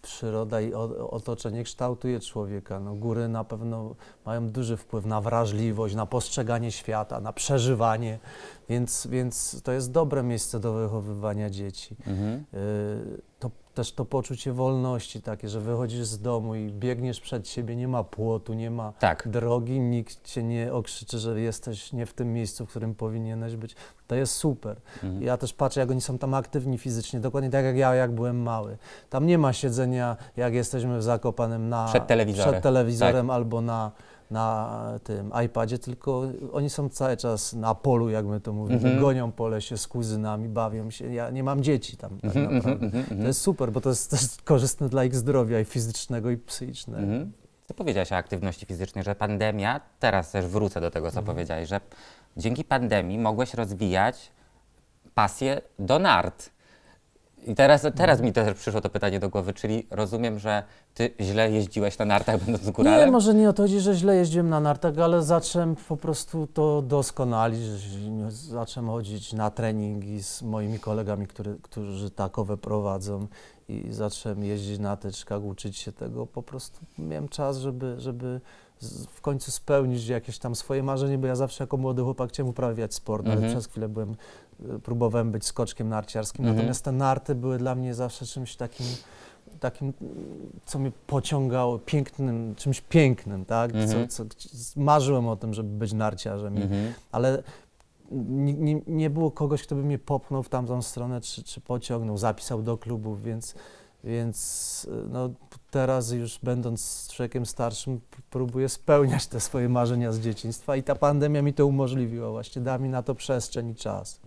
przyroda i otoczenie kształtuje człowieka. No, góry na pewno mają duży wpływ na wrażliwość, na postrzeganie świata, na przeżywanie, więc to jest dobre miejsce do wychowywania dzieci. Też to poczucie wolności takie, że wychodzisz z domu i biegniesz przed siebie, nie ma płotu, nie ma drogi, nikt cię nie okrzyczy, że jesteś nie w tym miejscu, w którym powinieneś być. To jest super. Ja też patrzę, jak oni są tam aktywni fizycznie, dokładnie tak jak ja, jak byłem mały. Tam nie ma siedzenia, jak jesteśmy w Zakopanem, przed telewizorem albo na tym iPadzie, tylko oni są cały czas na polu, jak my to mówimy, gonią po lesie z kuzynami, bawią się. Ja nie mam dzieci tam tak naprawdę. To jest super, bo to jest też korzystne dla ich zdrowia i fizycznego, i psychicznego. Ty powiedziałaś o aktywności fizycznej, że pandemia, teraz też wrócę do tego, co powiedziałeś, że dzięki pandemii mogłeś rozwijać pasję do nart. I teraz mi też przyszło to pytanie do głowy, czyli rozumiem, że ty źle jeździłeś na nartach, będąc góralem? Nie, może nie o to chodzi, że źle jeździłem na nartach, ale zacząłem po prostu to doskonalić. Zacząłem chodzić na treningi z moimi kolegami, którzy takowe prowadzą i zacząłem jeździć na tyczkach, uczyć się tego. Po prostu miałem czas, żeby w końcu spełnić jakieś tam swoje marzenie, bo ja zawsze jako młody chłopak chciałem uprawiać sport, ale przez chwilę próbowałem być skoczkiem narciarskim, natomiast te narty były dla mnie zawsze czymś takim, co mnie pociągało, czymś pięknym, tak? Marzyłem o tym, żeby być narciarzem, ale nie było kogoś, kto by mnie popchnął w tamtą stronę, czy pociągnął, zapisał do klubów, więc no, teraz już będąc człowiekiem starszym, próbuję spełniać te swoje marzenia z dzieciństwa i ta pandemia mi to umożliwiła, właśnie da mi na to przestrzeń i czas.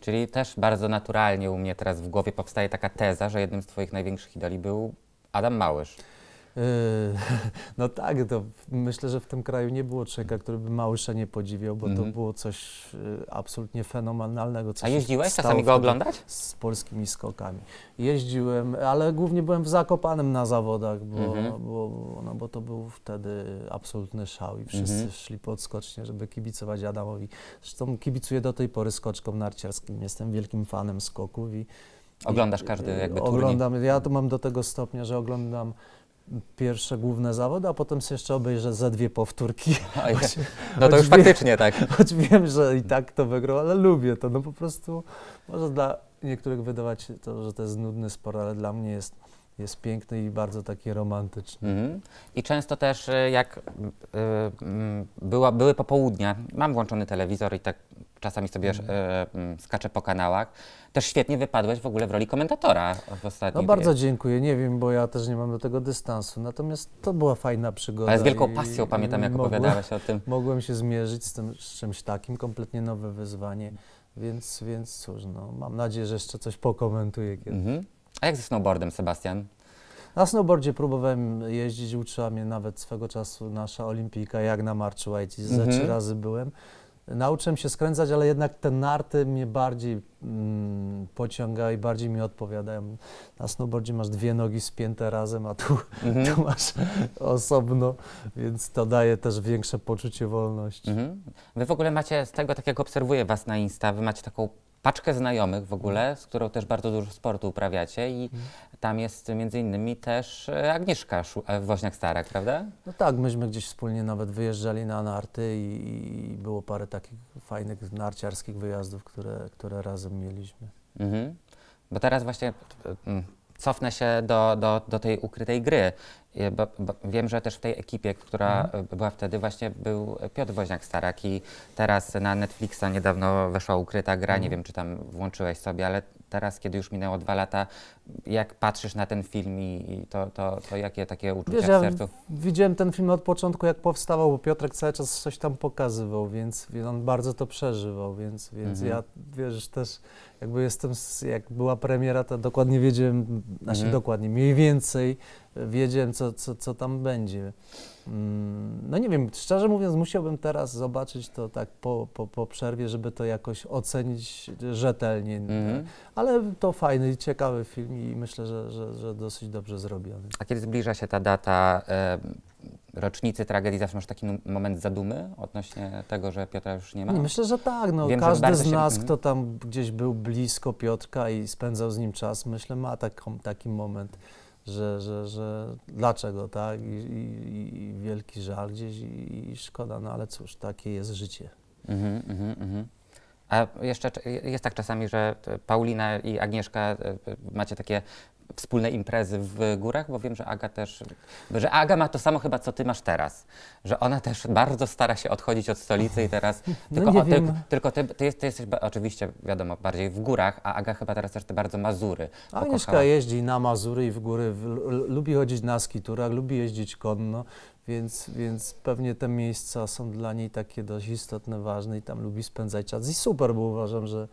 Czyli też bardzo naturalnie u mnie teraz w głowie powstaje taka teza, że jednym z twoich największych idoli był Adam Małysz. No tak, to myślę, że w tym kraju nie było człowieka, który by Małysza nie podziwiał, bo to było coś absolutnie fenomenalnego. A jeździłeś czasami go oglądać? Z polskimi skokami. Jeździłem, ale głównie byłem w Zakopanem na zawodach, bo to był wtedy absolutny szał i wszyscy szli pod skocznie, żeby kibicować Adamowi. Zresztą kibicuję do tej pory skoczkom narciarskim, jestem wielkim fanem skoków. Oglądasz każdy jakby turniej? Oglądam, ja to mam do tego stopnia, że oglądam pierwsze główne zawody, a potem sobie jeszcze obejrzę ze dwie powtórki. No to już faktycznie tak. Choć wiem, że i tak to wygrał, ale lubię to. No po prostu może dla niektórych wydawać się to, że to jest nudny sport, ale dla mnie jest piękny i bardzo taki romantyczny. I często też jak były popołudnia, mam włączony telewizor i tak czasami sobie skaczę po kanałach. Też świetnie wypadłeś w ogóle w roli komentatora w ostatnim. No bardzo dziękuję, nie wiem, bo ja też nie mam do tego dystansu, natomiast to była fajna przygoda. Ale z wielką pasją pamiętam, jak opowiadałeś o tym. Mogłem się zmierzyć z czymś takim, kompletnie nowe wyzwanie, więc cóż, no, mam nadzieję, że jeszcze coś pokomentuję kiedyś. A jak ze snowboardem, Sebastian? Na snowboardzie próbowałem jeździć, uczyła mnie nawet swego czasu nasza olimpijka Jagna Marczułajci, za 3 razy byłem. Nauczyłem się skręcać, ale jednak te narty mnie bardziej pociąga i bardziej mi odpowiadają. Na snowboardzie masz dwie nogi spięte razem, a tu masz osobno, więc to daje też większe poczucie wolności. Wy w ogóle macie, z tego tak jak obserwuję was na Insta, wy macie taką paczkę znajomych w ogóle, z którą też bardzo dużo sportu uprawiacie i tam jest między innymi też Agnieszka Woźniak-Starak, prawda? No tak, myśmy gdzieś wspólnie nawet wyjeżdżali na narty i było parę takich fajnych narciarskich wyjazdów, które razem mieliśmy. Bo teraz właśnie cofnę się do tej ukrytej gry, bo wiem, że też w tej ekipie, która była wtedy, właśnie był Piotr Woźniak-Starak i teraz na Netflixa niedawno weszła ukryta gra, nie wiem, czy tam włączyłeś sobie, ale teraz, kiedy już minęło 2 lata, jak patrzysz na ten film i to jakie takie uczucia w sercu? Ja widziałem ten film od początku, jak powstawał, bo Piotrek cały czas coś tam pokazywał, więc on bardzo to przeżywał, więc ja, wiesz, też jakby jak była premiera, to dokładnie wiedziałem, dokładnie, mniej więcej wiedziałem, co tam będzie. No nie wiem, szczerze mówiąc, musiałbym teraz zobaczyć to tak po przerwie, żeby to jakoś ocenić rzetelnie, ale to fajny i ciekawy film i myślę, że dosyć dobrze zrobiony. A kiedy zbliża się ta data rocznicy tragedii, zawsze masz taki moment zadumy odnośnie tego, że Piotra już nie ma? Myślę, że tak. No, wiem, każdy z nas, kto tam gdzieś był blisko Piotrka i spędzał z nim czas, myślę, ma taki moment. Że dlaczego, tak? I wielki żal gdzieś i szkoda, no ale cóż, takie jest życie. A jeszcze jest tak czasami, że Paulina i Agnieszka macie takie wspólne imprezy w górach, bo wiem, że Aga też, że Aga ma to samo chyba, co ty masz teraz, że ona też bardzo stara się odchodzić od stolicy i teraz tylko ty jesteś oczywiście, wiadomo, bardziej w górach, a Aga chyba teraz też te bardzo Mazury. Agnieszka jeździ na Mazury i w góry, lubi chodzić na skiturach, lubi jeździć konno, więc pewnie te miejsca są dla niej takie dość istotne, ważne i tam lubi spędzać czas i super, bo uważam, że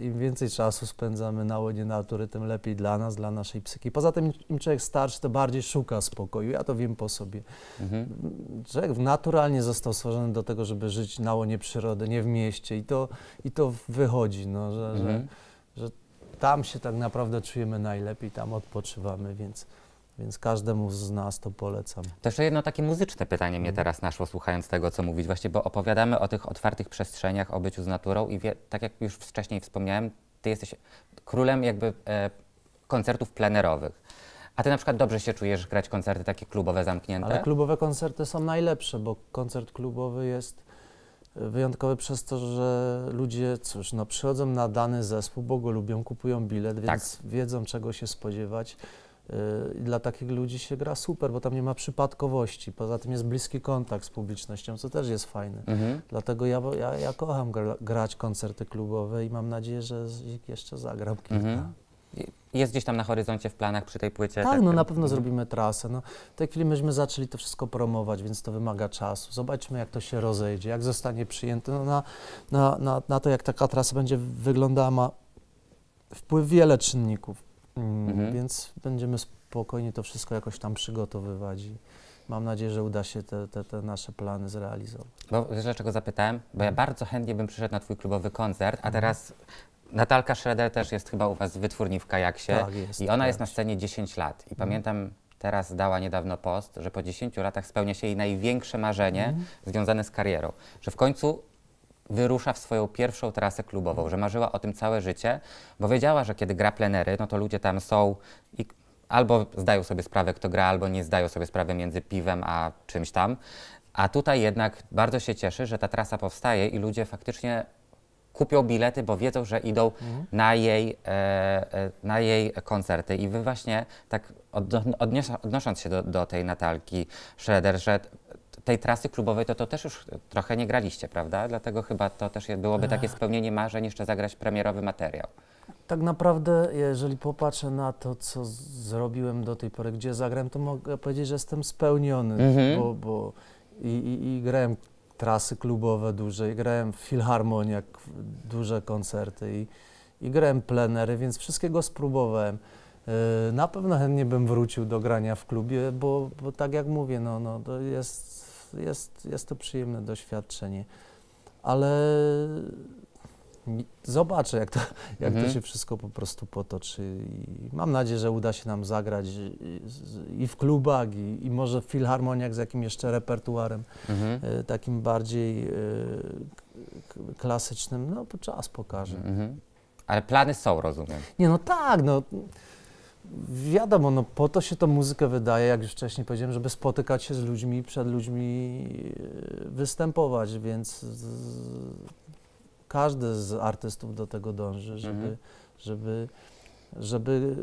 im więcej czasu spędzamy na łonie natury, tym lepiej dla nas, dla naszej psychiki. Poza tym im człowiek starszy, to bardziej szuka spokoju, ja to wiem po sobie. Człowiek naturalnie został stworzony do tego, żeby żyć na łonie przyrody, nie w mieście i to wychodzi, no, że tam się tak naprawdę czujemy najlepiej, tam odpoczywamy, więc każdemu z nas to polecam. To jeszcze jedno takie muzyczne pytanie mnie teraz naszło, słuchając tego, co mówić, właśnie, bo opowiadamy o tych otwartych przestrzeniach, o byciu z naturą i tak jak już wcześniej wspomniałem, ty jesteś królem jakby koncertów plenerowych. A ty na przykład dobrze się czujesz grać koncerty takie klubowe, zamknięte? Ale klubowe koncerty są najlepsze, bo koncert klubowy jest wyjątkowy przez to, że ludzie, cóż, no przychodzą na dany zespół, bo go lubią, kupują bilet, więc wiedzą, czego się spodziewać. Dla takich ludzi się gra super, bo tam nie ma przypadkowości, poza tym jest bliski kontakt z publicznością, co też jest fajne. Dlatego ja kocham grać koncerty klubowe i mam nadzieję, że jeszcze zagram kilka. Jest gdzieś tam na horyzoncie, w planach przy tej płycie? Tak, no na pewno zrobimy trasę. No, w tej chwili myśmy zaczęli to wszystko promować, więc to wymaga czasu. Zobaczmy, jak to się rozejdzie, jak zostanie przyjęte. No, na to, jak taka trasa będzie wyglądała, ma wpływ wiele czynników. Więc będziemy spokojnie to wszystko jakoś tam przygotowywać. I mam nadzieję, że uda się te nasze plany zrealizować. Bo wiesz, dlaczego zapytałem? Bo ja bardzo chętnie bym przyszedł na twój klubowy koncert, a teraz Natalka Schroeder też jest chyba u was w wytwórni w Kajaksie. Tak, jest, i ona jest na scenie 10 lat. I pamiętam, teraz dała niedawno post, że po 10 latach spełnia się jej największe marzenie związane z karierą. Że w końcu wyrusza w swoją pierwszą trasę klubową, że marzyła o tym całe życie, bo wiedziała, że kiedy gra plenery, no to ludzie tam są i albo zdają sobie sprawę, kto gra, albo nie zdają sobie sprawy między piwem a czymś tam. A tutaj jednak bardzo się cieszy, że ta trasa powstaje i ludzie faktycznie kupią bilety, bo wiedzą, że idą na jej koncerty. I wy właśnie tak odnosząc się do tej Natalki Schroeder, że tej trasy klubowej to też już trochę nie graliście, prawda? Dlatego chyba to też byłoby takie spełnienie marzeń, jeszcze zagrać premierowy materiał. Tak naprawdę, jeżeli popatrzę na to, co zrobiłem do tej pory, gdzie zagrałem, to mogę powiedzieć, że jestem spełniony, bo grałem trasy klubowe duże, grałem w filharmoniach, duże koncerty i grałem plenery, więc wszystkiego spróbowałem. Na pewno chętnie bym wrócił do grania w klubie, bo tak jak mówię, no, to jest to przyjemne doświadczenie, ale zobaczę, jak to się wszystko po prostu potoczy i mam nadzieję, że uda się nam zagrać i w klubach, i może w filharmoniach z jakim jeszcze repertuarem, takim bardziej klasycznym, no czas pokaże. Ale plany są, rozumiem. Nie, no tak, no. Wiadomo, no po to się tą muzykę wydaje, jak już wcześniej powiedziałem, żeby spotykać się z ludźmi, przed ludźmi występować, więc każdy z artystów do tego dąży, żeby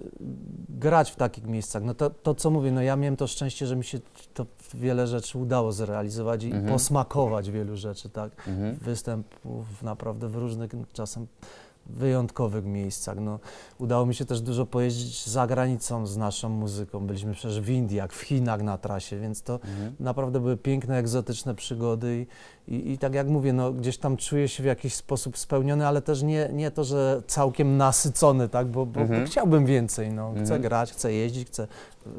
grać w takich miejscach. No to co mówię, no ja miałem to szczęście, że mi się to wiele rzeczy udało zrealizować i posmakować wielu rzeczy, tak? Występów naprawdę w różnych, czasem wyjątkowych miejscach. No, udało mi się też dużo pojeździć za granicą z naszą muzyką. Byliśmy przecież w Indiach, w Chinach na trasie, więc to naprawdę były piękne, egzotyczne przygody i tak jak mówię, no, gdzieś tam czuję się w jakiś sposób spełniony, ale też nie to, że całkiem nasycony, tak, bo chciałbym więcej. No. Chcę grać, chcę jeździć, chcę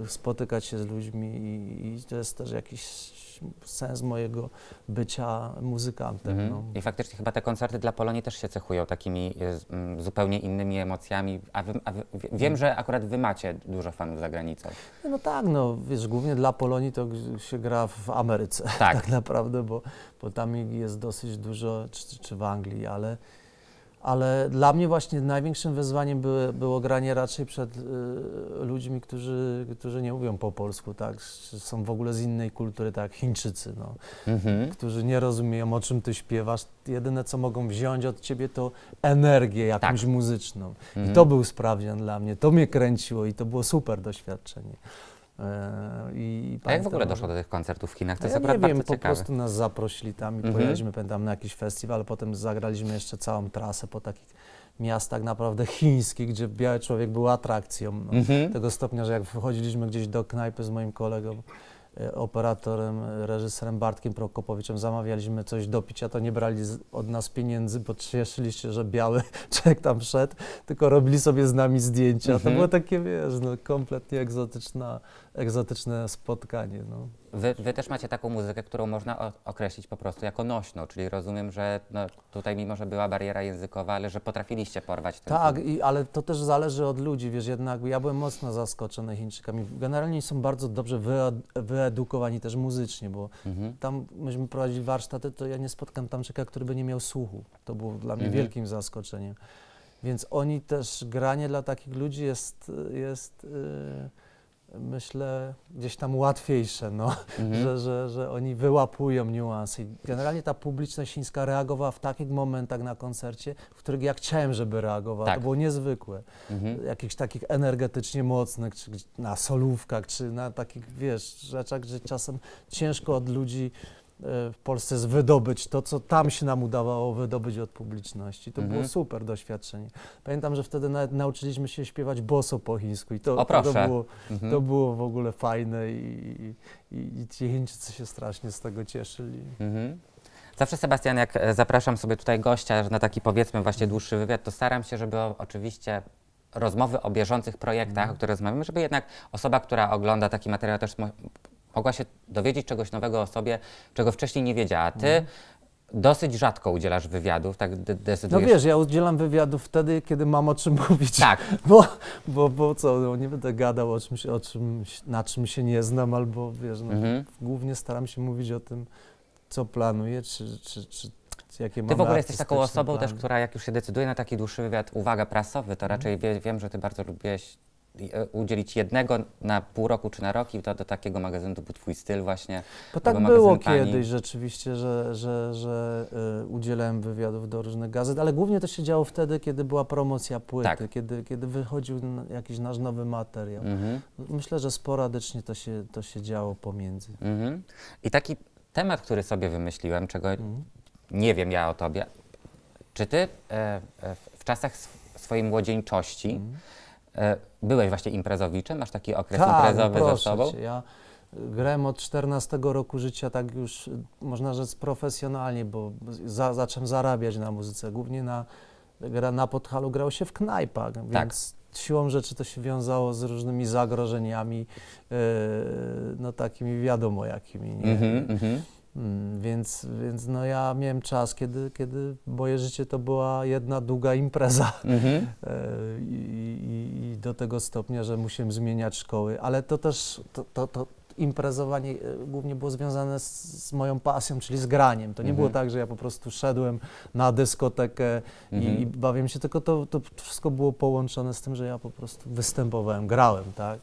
spotykać się z ludźmi i to jest też jakiś sens mojego bycia muzykantem. No. I faktycznie chyba te koncerty dla Polonii też się cechują takimi zupełnie innymi emocjami, wiem, że akurat wy macie dużo fanów za granicą. No tak, no wiesz, głównie dla Polonii to się gra w Ameryce tak naprawdę, bo tam jest dosyć dużo, czy w Anglii, ale dla mnie właśnie największym wyzwaniem było granie raczej przed ludźmi, którzy nie mówią po polsku, tak? Są w ogóle z innej kultury, tak jak Chińczycy, no, którzy nie rozumieją, o czym ty śpiewasz. Jedyne, co mogą wziąć od ciebie, to energię jakąś muzyczną. I to był sprawdzian dla mnie, to mnie kręciło i to było super doświadczenie. A jak w ogóle doszło do tych koncertów w Chinach? To jest akurat bardzo ciekawe. Po prostu nas zaprosili tam i pojechaliśmy pamiętam na jakiś festiwal, ale potem zagraliśmy jeszcze całą trasę po takich miastach naprawdę chińskich, gdzie biały człowiek był atrakcją. No, tego stopnia, że jak wchodziliśmy gdzieś do knajpy z moim kolegą, operatorem, reżyserem Bartkiem Prokopowiczem, zamawialiśmy coś do picia, to nie brali od nas pieniędzy, bo cieszyli się, że biały człowiek tam wszedł, tylko robili sobie z nami zdjęcia. To było takie, wiesz, no, kompletnie egzotyczne spotkanie. No. Wy też macie taką muzykę, którą można określić po prostu jako nośną, czyli rozumiem, że no, tutaj mimo, że była bariera językowa, ale że potrafiliście porwać ten... Tak, ale to też zależy od ludzi, wiesz, jednak ja byłem mocno zaskoczony Chińczykami. Generalnie są bardzo dobrze wyedukowani też muzycznie, bo tam myśmy prowadzili warsztaty, to ja nie spotkałem Tamczyka, który by nie miał słuchu. To było dla mnie wielkim zaskoczeniem. Więc oni też, granie dla takich ludzi jest myślę, gdzieś tam łatwiejsze, no, że oni wyłapują niuanse. I generalnie ta publiczność chińska reagowała w takich momentach na koncercie, w których ja chciałem, żeby reagowała. Tak. To było niezwykłe. Jakichś takich energetycznie mocnych, czy na solówkach, czy na takich, wiesz, rzeczach, gdzie czasem ciężko od ludzi w Polsce wydobyć to, co tam się nam udawało wydobyć od publiczności. To było super doświadczenie. Pamiętam, że wtedy nawet nauczyliśmy się śpiewać boso po chińsku i to było w ogóle fajne i ci Chińczycy się strasznie z tego cieszyli. Zawsze, Sebastian, jak zapraszam sobie tutaj gościa na taki, powiedzmy, właśnie dłuższy wywiad, to staram się, żeby oczywiście rozmowy o bieżących projektach, o których rozmawiamy, żeby jednak osoba, która ogląda taki materiał, też mogła się dowiedzieć czegoś nowego o sobie, czego wcześniej nie wiedziała. Ty dosyć rzadko udzielasz wywiadów, tak decydujesz. No wiesz, ja udzielam wywiadów wtedy, kiedy mam o czym mówić. Tak. Bo co, no nie będę gadał na czym się nie znam, albo wiesz, no, głównie staram się mówić o tym, co planuję, czy jakie mam. Ty w ogóle jesteś taką osobą plany. Też, która jak już się decyduje na taki dłuższy wywiad, uwaga, prasowy, to raczej wiem, że ty bardzo lubiłeś udzielić jednego na pół roku czy na rok i to do takiego magazynu to był twój styl właśnie. Bo tak było kiedyś rzeczywiście, że udzielałem wywiadów do różnych gazet, ale głównie to się działo wtedy, kiedy była promocja płyty, tak. kiedy wychodził jakiś nasz nowy materiał. Myślę, że sporadycznie to się działo pomiędzy. I taki temat, który sobie wymyśliłem, czego nie wiem ja o tobie. Czy ty w czasach swojej młodzieńczości byłeś właśnie imprezowiczem? Masz taki okres imprezowy za sobą? Ja grałem od 14 roku życia, tak już można rzec profesjonalnie, bo zacząłem zarabiać na muzyce. Głównie na Podhalu grało się w knajpach, więc siłą rzeczy to się wiązało z różnymi zagrożeniami, no takimi wiadomo jakimi. Nie? Więc no ja miałem czas, kiedy moje życie to była jedna długa impreza i do tego stopnia, że musiałem zmieniać szkoły, ale to też to imprezowanie głównie było związane z moją pasją, czyli z graniem. To nie było tak, że ja po prostu szedłem na dyskotekę i bawiłem się, tylko to wszystko było połączone z tym, że ja po prostu występowałem, grałem, tak?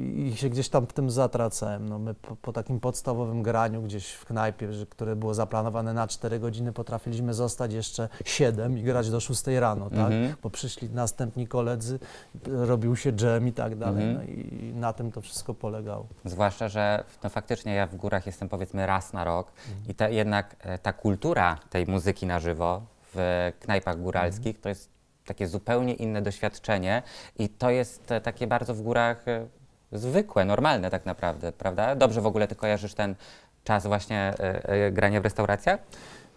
I się gdzieś tam w tym zatracałem. No my po takim podstawowym graniu gdzieś w knajpie, które było zaplanowane na 4 godziny, potrafiliśmy zostać jeszcze 7 i grać do 6 rano, tak? Bo przyszli następni koledzy, robił się dżem i tak dalej. No i na tym to wszystko polegało. Zwłaszcza, że no faktycznie ja w górach jestem powiedzmy raz na rok i jednak ta kultura tej muzyki na żywo w knajpach góralskich to jest takie zupełnie inne doświadczenie i to jest takie bardzo w górach zwykłe, normalne tak naprawdę, prawda? Dobrze w ogóle ty kojarzysz ten czas właśnie grania w restauracjach?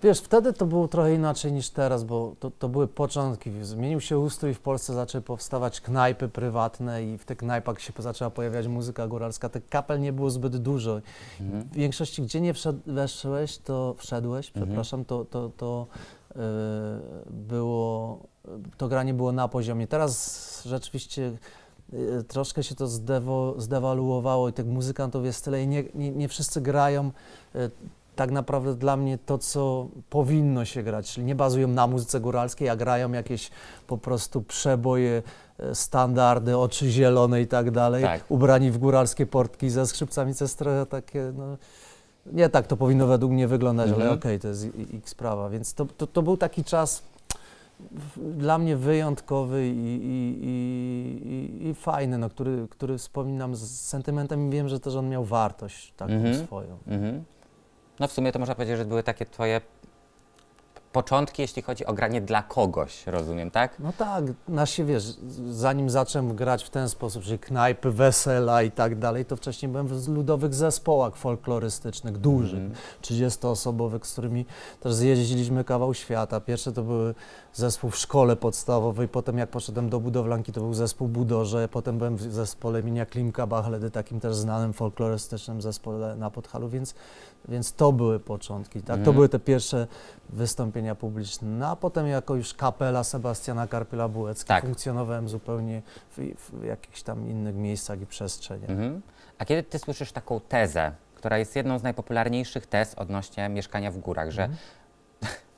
Wiesz, wtedy to było trochę inaczej niż teraz, bo to były początki. Zmienił się ustrój, w Polsce zaczęły powstawać knajpy prywatne i w tych knajpach się zaczęła pojawiać muzyka góralska. Tych kapel nie było zbyt dużo. W większości, gdzie nie wszedłeś, przepraszam, to granie było na poziomie. Teraz rzeczywiście troszkę się to zdewaluowało i tych muzykantów jest tyle i nie wszyscy grają tak naprawdę dla mnie to, co powinno się grać, czyli nie bazują na muzyce góralskiej, a grają jakieś po prostu przeboje, standardy, oczy zielone i tak dalej, ubrani w góralskie portki ze skrzypcami, co jest trochę takie, no, nie tak to powinno według mnie wyglądać, ale okej, to jest ich sprawa, więc to był taki czas dla mnie wyjątkowy i fajny, no, który wspominam z sentymentem i wiem, że też on miał wartość taką swoją. No w sumie to można powiedzieć, że były takie twoje początki, jeśli chodzi o granie dla kogoś, rozumiem, tak? No tak, wiesz, zanim zacząłem grać w ten sposób, czyli knajpy, wesela i tak dalej, to wcześniej byłem w ludowych zespołach folklorystycznych, dużych, 30-osobowych, z którymi też zjeździliśmy kawał świata. Pierwsze to były zespół w szkole podstawowej, potem jak poszedłem do budowlanki, to był zespół Budorze, potem byłem w zespole imienia Klimka Bachledy, takim też znanym folklorystycznym zespole na Podhalu, więc to były początki, tak? To były te pierwsze wystąpienia publiczne, a potem jako już kapela Sebastiana Karpiela-Bułecki funkcjonowałem zupełnie w jakichś tam innych miejscach i przestrzeniach. A kiedy ty słyszysz taką tezę, która jest jedną z najpopularniejszych tez odnośnie mieszkania w górach, że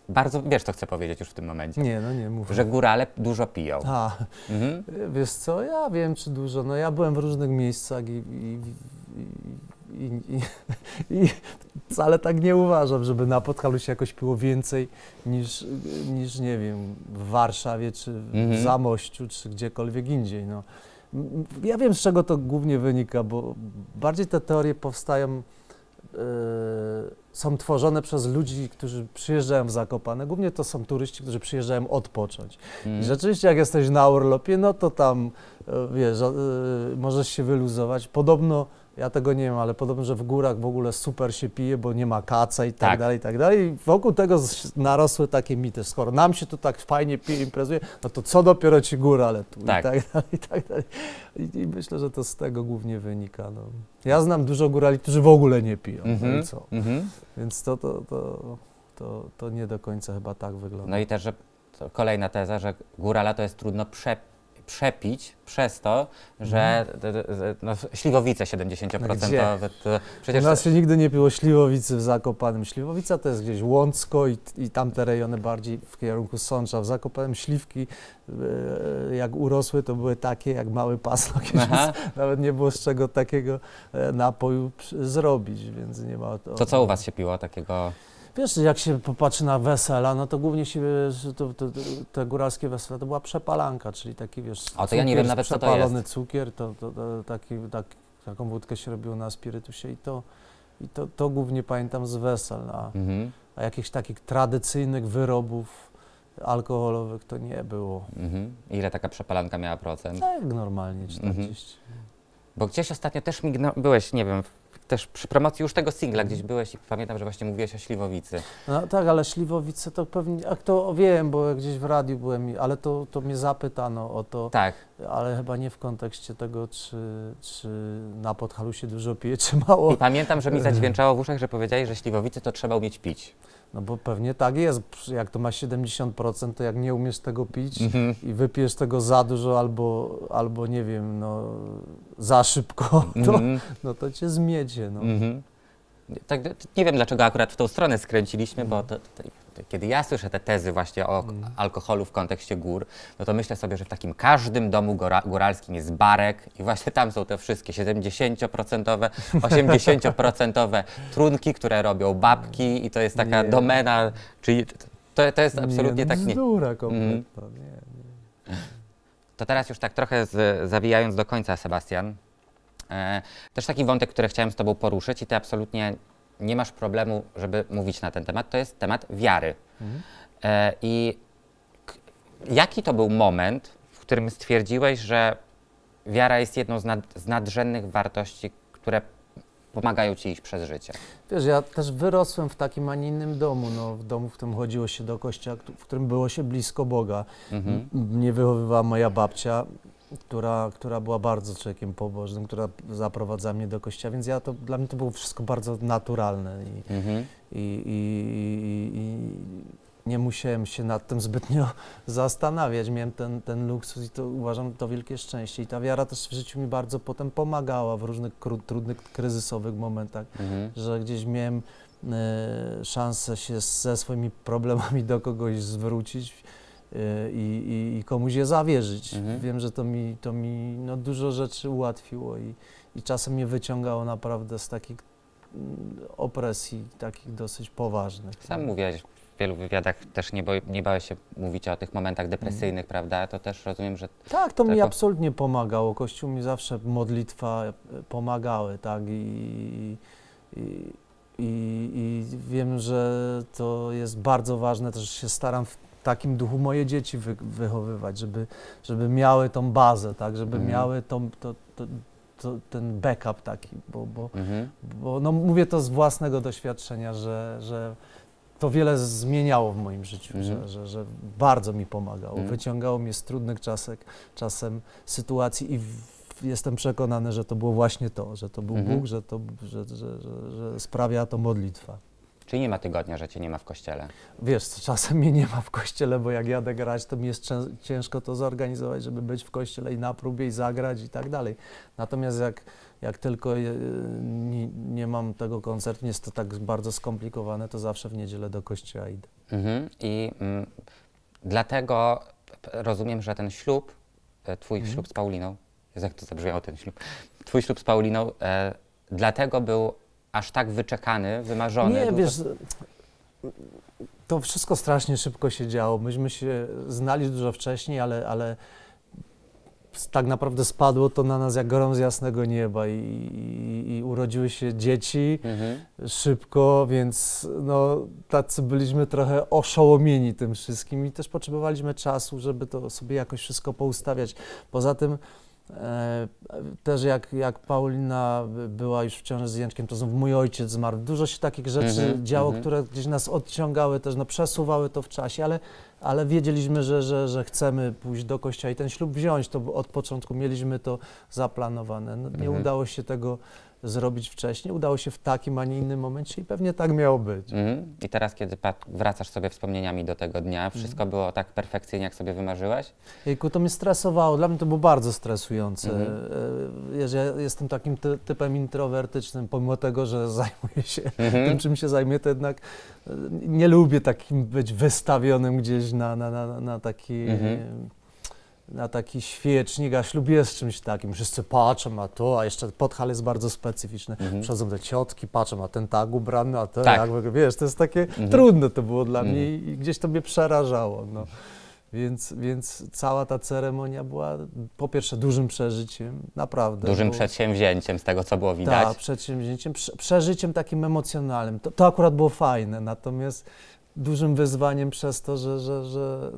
bardzo, wiesz co chcę powiedzieć już w tym momencie? Nie, no nie mów. Że górale dużo piją. Wiesz co, ja wiem czy dużo, no ja byłem w różnych miejscach i wcale tak nie uważam, żeby na Podhalu się jakoś piło więcej niż nie wiem, w Warszawie, czy w Zamościu, czy gdziekolwiek indziej. No. Ja wiem, z czego to głównie wynika, bo bardziej te teorie powstają, są tworzone przez ludzi, którzy przyjeżdżają w Zakopane. Głównie to są turyści, którzy przyjeżdżają odpocząć. I rzeczywiście, jak jesteś na urlopie, no to tam, wiesz, możesz się wyluzować. Podobno Ja tego nie wiem, ale podobno, że w górach w ogóle super się pije, bo nie ma kaca i tak, tak dalej, i tak dalej. I wokół tego narosły takie mity. Skoro nam się tu tak fajnie pije, imprezuje, no to co dopiero ci górale tu tak. I tak dalej, i tak dalej. I myślę, że to z tego głównie wynika. No. Ja znam dużo górali, którzy w ogóle nie piją, no i co? Więc to nie do końca chyba tak wygląda. No i też, że to kolejna teza, że górala to jest trudno przepić przez to, że no, śliwowice 70%. Przecież u nas się nigdy nie piło śliwowicy w Zakopanem. Śliwowica to jest gdzieś Łącko i tamte rejony bardziej w kierunku Sącza. W Zakopanem śliwki jak urosły, to były takie jak mały pasok. Nawet nie było z czego takiego napoju zrobić, więc nie ma to. To co u was się piło takiego? Wiesz, jak się popatrzy na wesela, no to głównie się, te góralskie wesela to była przepalanka, czyli taki, wiesz, o, to ja nie wiem nawet, co to jest. Przepalony cukier, taką wódkę się robiło na spirytusie i to głównie pamiętam z wesel, a jakichś takich tradycyjnych wyrobów alkoholowych to nie było. Ile taka przepalanka miała procent? Tak, normalnie 40. Bo gdzieś ostatnio też byłeś, nie wiem, też przy promocji już tego singla gdzieś byłeś i pamiętam, że właśnie mówiłeś o śliwowicy. No tak, ale śliwowice to pewnie, a to wiem, bo gdzieś w radiu byłem, ale to mnie zapytano o to. Tak. Ale chyba nie w kontekście tego, czy na Podhalu się dużo pije, czy mało. I pamiętam, że mi zadźwięczało w uszach, że powiedziałeś, że śliwowicy to trzeba umieć pić. No bo pewnie tak jest, jak to ma 70%, to jak nie umiesz tego pić i wypijesz tego za dużo albo nie wiem, no za szybko, to cię zmiecie. No. Tak, nie wiem, dlaczego akurat w tą stronę skręciliśmy, bo kiedy ja słyszę te tezy właśnie o alkoholu w kontekście gór, no to myślę sobie, że w takim każdym domu góralskim jest barek i właśnie tam są te wszystkie 70%, 80% trunki, które robią babki i to jest taka domena, czyli to jest absolutnie tak... Bzdura kompletna, nie. To teraz już tak trochę zawijając do końca, Sebastian, też taki wątek, który chciałem z tobą poruszyć i ty absolutnie nie masz problemu, żeby mówić na ten temat, to jest temat wiary. I jaki to był moment, w którym stwierdziłeś, że wiara jest jedną z nadrzędnych wartości, które pomagają ci iść przez życie? Wiesz, ja też wyrosłem w takim, a nie innym domu. No, w domu, w którym chodziło się do kościoła, w którym było się blisko Boga. Mnie wychowywała moja babcia, która była bardzo człowiekiem pobożnym, która zaprowadza mnie do kościoła, więc dla mnie to było wszystko bardzo naturalne i nie musiałem się nad tym zbytnio zastanawiać. Miałem ten luksus i to uważam to wielkie szczęście. I ta wiara też w życiu mi bardzo potem pomagała w różnych trudnych, kryzysowych momentach, że gdzieś miałem szansę się ze swoimi problemami do kogoś zwrócić. I komuś je zawierzyć. Wiem, że to mi no, dużo rzeczy ułatwiło i czasem mnie wyciągało naprawdę z takich opresji, takich dosyć poważnych. Sam mówiłeś w wielu wywiadach, też nie bałeś się mówić o tych momentach depresyjnych, prawda? To też rozumiem, że... Tak, to mi absolutnie pomagało. Kościół mi zawsze modlitwa pomagały, tak? I wiem, że to jest bardzo ważne, też się staram w takim duchu moje dzieci wychowywać, żeby miały tą bazę, tak, żeby miały ten backup taki, bo no mówię to z własnego doświadczenia, że to wiele zmieniało w moim życiu, że bardzo mi pomagało, wyciągało mnie z trudnych czasem sytuacji i jestem przekonany, że to było właśnie to, że to był Bóg, że sprawia to modlitwa. Czyli nie ma tygodnia, że cię nie ma w kościele? Wiesz, czasem mnie nie ma w kościele, bo jak jadę grać, to mi jest ciężko to zorganizować, żeby być w kościele i na próbie i zagrać i tak dalej. Natomiast jak tylko nie mam tego koncertu, jest to tak bardzo skomplikowane, to zawsze w niedzielę do kościoła idę. Dlatego rozumiem, że ten ślub, twój ślub z Pauliną, jak to zabrzmiało ten ślub, twój ślub z Pauliną, dlatego był aż tak wyczekany, wymarzony. Nie, wiesz, to wszystko strasznie szybko się działo. Myśmy się znali dużo wcześniej, ale tak naprawdę spadło to na nas jak grom z jasnego nieba i urodziły się dzieci szybko, więc no, tacy byliśmy trochę oszołomieni tym wszystkim i też potrzebowaliśmy czasu, żeby to sobie jakoś wszystko poustawiać. Poza tym Też jak Paulina była już w ciąży z Jankiem, to znów mój ojciec zmarł. Dużo się takich rzeczy działo, które gdzieś nas odciągały też, no przesuwały to w czasie, ale wiedzieliśmy, że chcemy pójść do kościoła i ten ślub wziąć. To od początku mieliśmy to zaplanowane. No, nie udało się tego zrobić wcześniej, udało się w takim, a nie innym momencie i pewnie tak miało być. I teraz, kiedy wracasz sobie wspomnieniami do tego dnia, wszystko było tak perfekcyjnie, jak sobie wymarzyłeś? Jejku, to mnie stresowało, dla mnie to było bardzo stresujące. Ja jestem takim typem introwertycznym, pomimo tego, że zajmuję się tym, czym się zajmuję, to jednak nie lubię takim być wystawionym gdzieś na taki... na taki świecznik, a ślub jest czymś takim. Wszyscy patrzą, a to, a jeszcze Podhale jest bardzo specyficzny. Przychodzą te ciotki, patrzą, a ten tak ubrany, a ten tak. Wiesz, to jest takie trudne to było dla mnie i gdzieś to mnie przerażało. No. Więc cała ta ceremonia była po pierwsze dużym przeżyciem, naprawdę. Dużym przedsięwzięciem z tego, co było widać. Tak, przedsięwzięciem, przeżyciem takim emocjonalnym. To akurat było fajne, natomiast dużym wyzwaniem przez to, że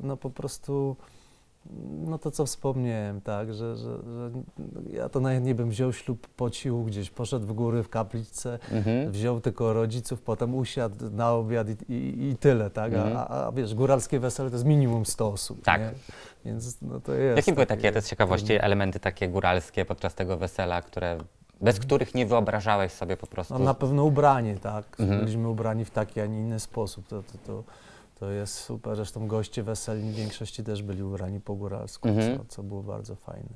no po prostu... No to, co wspomniałem, tak, że ja to najchętniej bym wziął ślub po cichu gdzieś, poszedł w góry w kapliczce, wziął tylko rodziców, potem usiadł na obiad i tyle, tak, a wiesz, góralskie wesele to jest minimum 100 osób, tak. Nie? Więc no to jest... Jakie były takie, to z ciekawości, elementy takie góralskie podczas tego wesela, które... Bez których nie wyobrażałeś sobie po prostu? No na pewno ubranie, tak, byliśmy ubrani w taki, a nie inny sposób, to jest super, zresztą goście weselni w większości też byli ubrani po góralsku, co było bardzo fajne.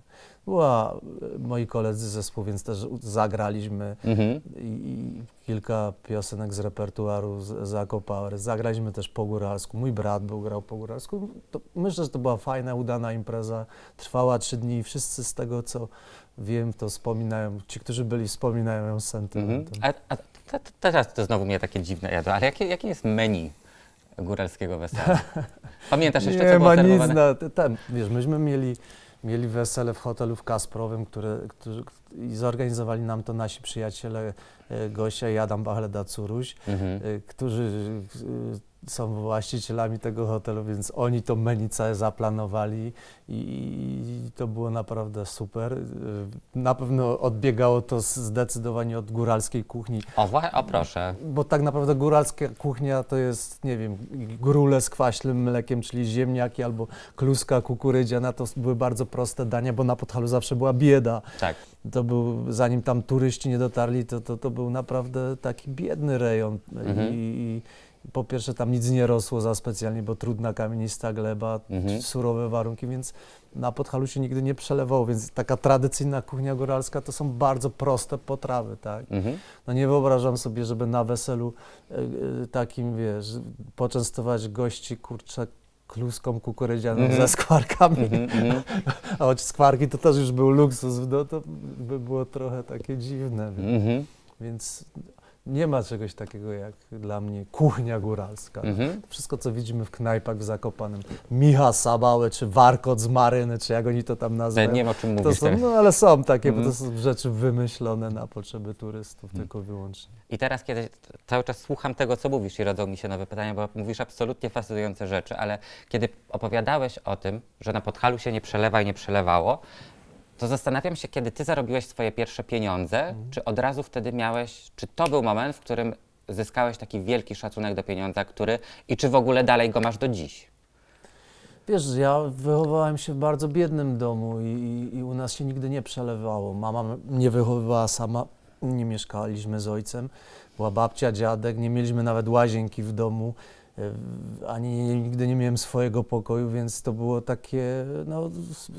Była moi koledzy z zespołu, więc też zagraliśmy i kilka piosenek z repertuaru Zakopower. Zagraliśmy też po góralsku, mój brat grał po góralsku. Myślę, że to była fajna, udana impreza, trwała 3 dni i wszyscy z tego, co wiem, to wspominają, ci, którzy byli, wspominają ją z sentymentem. Teraz to znowu mnie takie dziwne jadą, ale jakie jest menu góralskiego wesela? Pamiętasz jeszcze, co było serwowane? Wiesz, myśmy mieli wesele w hotelu w Kasprowym, i zorganizowali nam to nasi przyjaciele Gosia i Adam Małysz, którzy są właścicielami tego hotelu, więc oni to menu całe zaplanowali i to było naprawdę super. Na pewno odbiegało to zdecydowanie od góralskiej kuchni. O proszę. Bo tak naprawdę góralska kuchnia to jest, nie wiem, grule z kwaśnym mlekiem, czyli ziemniaki albo kluska kukurydziana. To były bardzo proste dania, bo na Podhalu zawsze była bieda. Tak. To był, zanim tam turyści nie dotarli, to był naprawdę taki biedny rejon. Po pierwsze, tam nic nie rosło za specjalnie, bo trudna, kamienista gleba, surowe warunki, więc na Podhalu się nigdy nie przelewało, więc taka tradycyjna kuchnia góralska to są bardzo proste potrawy, tak? No nie wyobrażam sobie, żeby na weselu takim, wiesz, poczęstować gości, kurczę, kluską kukurydzianą ze skwarkami, a choć skwarki to też już był luksus, no to by było trochę takie dziwne, więc... Nie ma czegoś takiego jak dla mnie kuchnia góralska. Wszystko, co widzimy w knajpach w Zakopanem, Micha Sabałę, czy warkot z maryny, czy jak oni to tam nazywają. Nie wiem, o czym mówisz. No ale są takie, bo to są rzeczy wymyślone na potrzeby turystów, tylko wyłącznie. I teraz, kiedy cały czas słucham tego, co mówisz i rodzą mi się nowe pytania, bo mówisz absolutnie fascynujące rzeczy, ale kiedy opowiadałeś o tym, że na Podhalu się nie przelewa i nie przelewało, to zastanawiam się, kiedy ty zarobiłeś swoje pierwsze pieniądze, czy od razu wtedy miałeś, czy to był moment, w którym zyskałeś taki wielki szacunek do pieniądza, i czy w ogóle dalej go masz do dziś? Wiesz, ja wychowałem się w bardzo biednym domu i u nas się nigdy nie przelewało. Mama mnie wychowywała sama, nie mieszkaliśmy z ojcem, była babcia, dziadek, nie mieliśmy nawet łazienki w domu. Ani nigdy nie miałem swojego pokoju, więc to było takie no,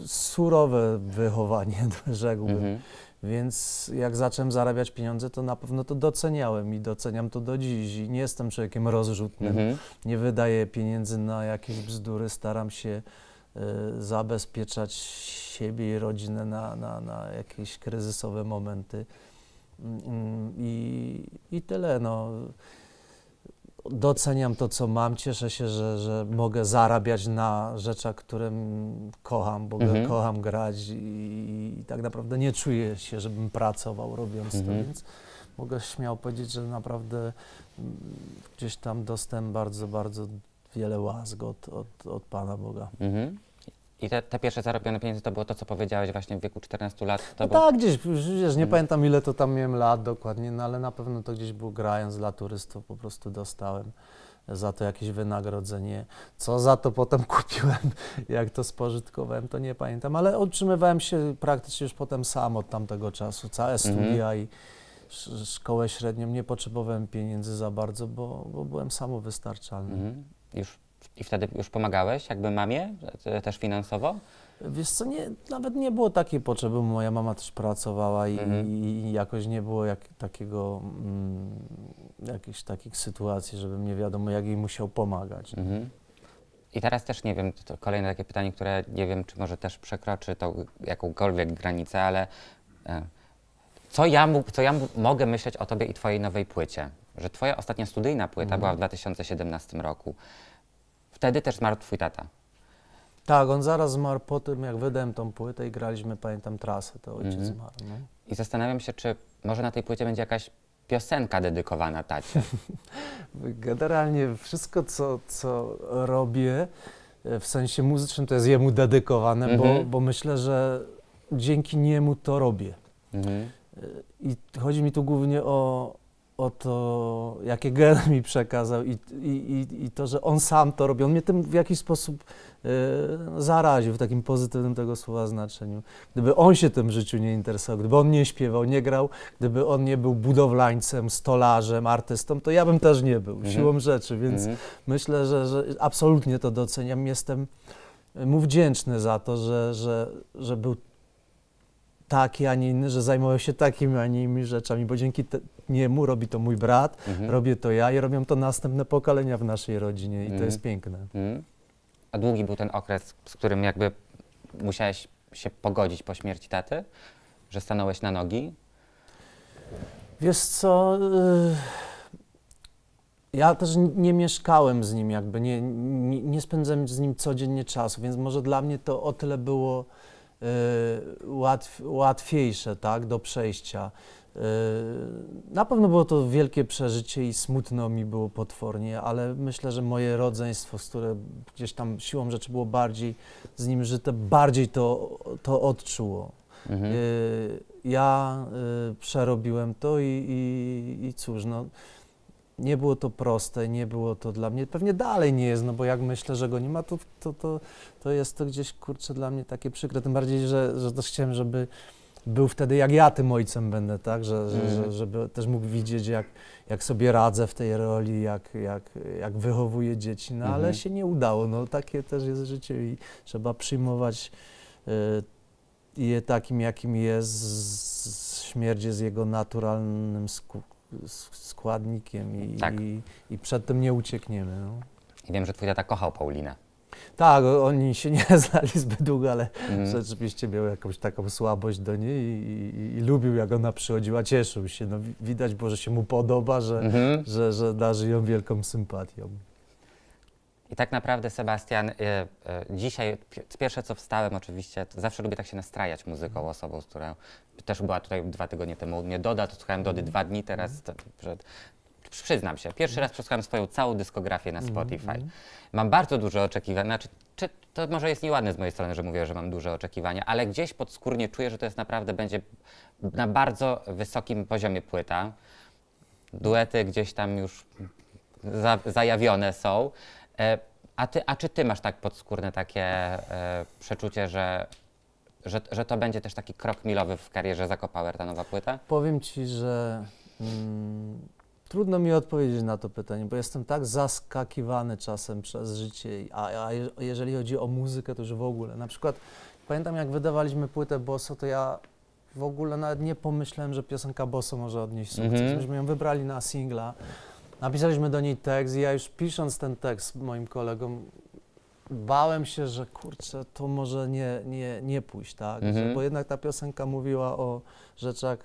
surowe wychowanie, rzekłbym. Więc jak zacząłem zarabiać pieniądze, to na pewno to doceniałem i doceniam to do dziś. I nie jestem człowiekiem rozrzutnym, nie wydaję pieniędzy na jakieś bzdury, staram się zabezpieczać siebie i rodzinę na jakieś kryzysowe momenty i tyle. No. Doceniam to, co mam, cieszę się, że mogę zarabiać na rzeczach, które kocham, bo kocham grać i tak naprawdę nie czuję się, żebym pracował robiąc to, więc mogę śmiało powiedzieć, że naprawdę gdzieś tam dostałem bardzo, bardzo wiele łask od Pana Boga. I te pierwsze zarobione pieniądze to było to, co powiedziałeś właśnie w wieku 14 lat. To no było... Tak, gdzieś nie pamiętam ile to tam miałem lat dokładnie, no ale na pewno to gdzieś było grając dla turystów, po prostu dostałem za to jakieś wynagrodzenie. Co za to potem kupiłem, jak to spożytkowałem, to nie pamiętam, ale utrzymywałem się praktycznie już potem sam od tamtego czasu, całe studia i szkołę średnią, nie potrzebowałem pieniędzy za bardzo, bo byłem samowystarczalny. I wtedy już pomagałeś jakby mamie też finansowo? Wiesz co, nawet nie było takiej potrzeby, moja mama też pracowała i jakoś nie było jakichś takich sytuacji, żebym nie wiadomo jak jej musiał pomagać. I teraz też nie wiem, to kolejne takie pytanie, które nie wiem czy może też przekroczy tą jakąkolwiek granicę, ale co ja mogę myśleć o tobie i twojej nowej płycie? Że twoja ostatnia studyjna płyta była w 2017 roku. Wtedy też zmarł twój tata. Tak, on zaraz zmarł po tym, jak wydałem tą płytę i graliśmy, pamiętam, trasę, to ojciec zmarł. No. I zastanawiam się, czy może na tej płycie będzie jakaś piosenka dedykowana tacie. Generalnie wszystko, co robię, w sensie muzycznym, to jest jemu dedykowane, bo myślę, że dzięki niemu to robię. I chodzi mi tu głównie o to, jakie geny mi przekazał i to, że on sam to robi. On mnie tym w jakiś sposób zaraził, w takim pozytywnym tego słowa znaczeniu. Gdyby on się tym życiu nie interesował, gdyby on nie śpiewał, nie grał, gdyby on nie był budowlańcem, stolarzem, artystą, to ja bym też nie był, siłą rzeczy, więc myślę, że absolutnie to doceniam. Jestem mu wdzięczny za to, że był taki, a nie inny, że zajmował się takimi, a nie innymi rzeczami, bo dzięki niemu robi to mój brat, robię to ja i robią to następne pokolenia w naszej rodzinie i to jest piękne. A długi był ten okres, z którym jakby musiałeś się pogodzić po śmierci taty, że stanąłeś na nogi? Wiesz co, ja też nie mieszkałem z nim jakby, nie spędzałem z nim codziennie czasu, więc może dla mnie to o tyle było łatwiejsze, tak, do przejścia. Na pewno było to wielkie przeżycie i smutno mi było potwornie, ale myślę, że moje rodzeństwo, które gdzieś tam siłą rzeczy było bardziej z nim żyte, bardziej to odczuło. Ja przerobiłem to i cóż, no, nie było to proste, nie było to dla mnie, pewnie dalej nie jest, no bo jak myślę, że go nie ma, to jest to gdzieś, kurczę, dla mnie takie przykre, tym bardziej, że też chciałem, żeby był wtedy, jak ja tym ojcem będę, tak, żeby też mógł widzieć, jak sobie radzę w tej roli, jak wychowuję dzieci, no ale się nie udało, no takie też jest życie i trzeba przyjmować je takim, jakim jest, śmierć jest jego naturalnym składnikiem i przed tym nie uciekniemy. No. I wiem, że twój tata kochał Paulinę. Tak, oni się nie znali zbyt długo, ale rzeczywiście miał jakąś taką słabość do niej i lubił, jak ona przychodziła, cieszył się. No, widać było, że się mu podoba, że darzy ją wielką sympatią. I tak naprawdę, Sebastian, dzisiaj pierwsze co wstałem oczywiście, to zawsze lubię tak się nastrajać muzyką, osobą, która też była tutaj 2 tygodnie temu, nie Doda, to słuchałem Dody 2 dni, teraz przyznam się, pierwszy raz przesłuchałem swoją całą dyskografię na Spotify. Mam bardzo duże oczekiwania, znaczy, to może jest nieładne z mojej strony, że mówię, że mam duże oczekiwania, ale gdzieś podskórnie czuję, że to jest naprawdę, będzie na bardzo wysokim poziomie płyta. Duety gdzieś tam już zajawione są. A czy ty masz tak podskórne takie przeczucie, że to będzie też taki krok milowy w karierze Zakopower, ta nowa płyta? Powiem ci, że trudno mi odpowiedzieć na to pytanie, bo jestem tak zaskakiwany czasem przez życie, a jeżeli chodzi o muzykę, to już w ogóle. Na przykład pamiętam, jak wydawaliśmy płytę BOSO, to ja w ogóle nawet nie pomyślałem, że piosenka BOSO może odnieść sukces. Myśmy ją wybrali na singla. Napisaliśmy do niej tekst i ja już pisząc ten tekst moim kolegom, bałem się, że kurczę, to może nie pójść, tak? Bo jednak ta piosenka mówiła o rzeczach,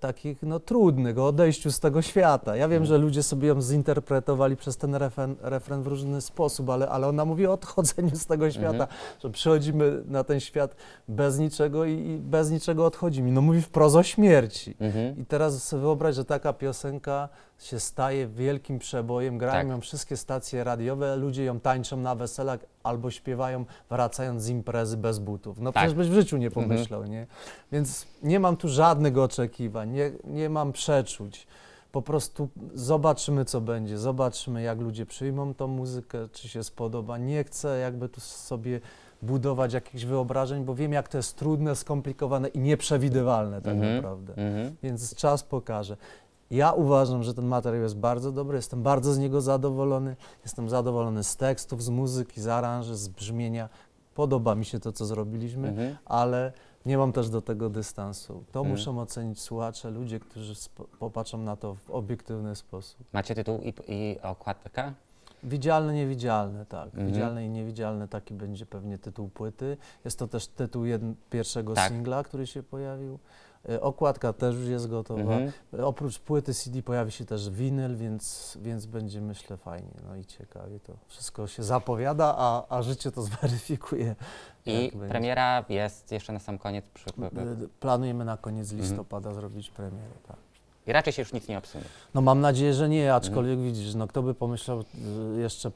takich no, trudnych, o odejściu z tego świata. Ja wiem, że ludzie sobie ją zinterpretowali przez ten refren w różny sposób, ale ona mówi o odchodzeniu z tego świata, że przychodzimy na ten świat bez niczego i bez niczego odchodzimy. No mówi wprost o śmierci. I teraz sobie wyobraź, że taka piosenka się staje wielkim przebojem, grają ją wszystkie stacje radiowe, ludzie ją tańczą na weselach albo śpiewają wracając z imprezy bez butów. No przecież byś w życiu nie pomyślał, nie? Więc nie mam tu żadnych oczekiwań, nie mam przeczuć. Po prostu zobaczymy, co będzie, zobaczymy, jak ludzie przyjmą tą muzykę, czy się spodoba. Nie chcę jakby tu sobie budować jakichś wyobrażeń, bo wiem, jak to jest trudne, skomplikowane i nieprzewidywalne tak naprawdę, więc czas pokaże. Ja uważam, że ten materiał jest bardzo dobry, jestem bardzo z niego zadowolony, jestem zadowolony z tekstów, z muzyki, z aranży, z brzmienia. Podoba mi się to, co zrobiliśmy, ale nie mam też do tego dystansu. To muszą ocenić słuchacze, ludzie, którzy popatrzą na to w obiektywny sposób. Macie tytuł i okładkę? Widzialne, niewidzialne, tak. Widzialne i niewidzialne, taki będzie pewnie tytuł płyty. Jest to też tytuł pierwszego singla, który się pojawił. Okładka też już jest gotowa. Oprócz płyty CD pojawi się też winyl, więc będzie, myślę, fajnie, no i ciekawie. To wszystko się zapowiada, a życie to zweryfikuje. I premiera będzie. Jest jeszcze na sam koniec? Planujemy na koniec listopada zrobić premierę, tak. I raczej się już nic nie obsunie. No mam nadzieję, że nie, aczkolwiek widzisz, no kto by pomyślał jeszcze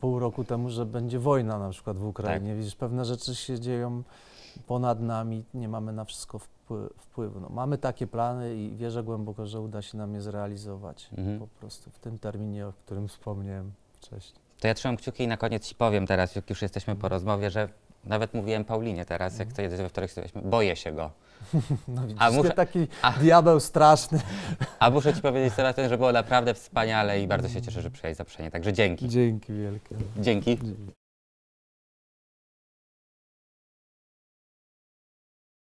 pół roku temu, że będzie wojna na przykład w Ukrainie. Widzisz, pewne rzeczy się dzieją ponad nami, nie mamy na wszystko wpływu. No, mamy takie plany i wierzę głęboko, że uda się nam je zrealizować po prostu w tym terminie, o którym wspomniałem wcześniej. To ja trzymam kciuki i na koniec ci powiem teraz, jak już jesteśmy po rozmowie, że nawet mówiłem Paulinie teraz, jak to jedziemy we wtorek, boję się go. No widzisz, diabeł straszny. A muszę ci powiedzieć, Sebastian, że było naprawdę wspaniale i bardzo się cieszę, że przyjechałeś zaproszenie. Także dzięki. Dzięki wielkie. Dzięki.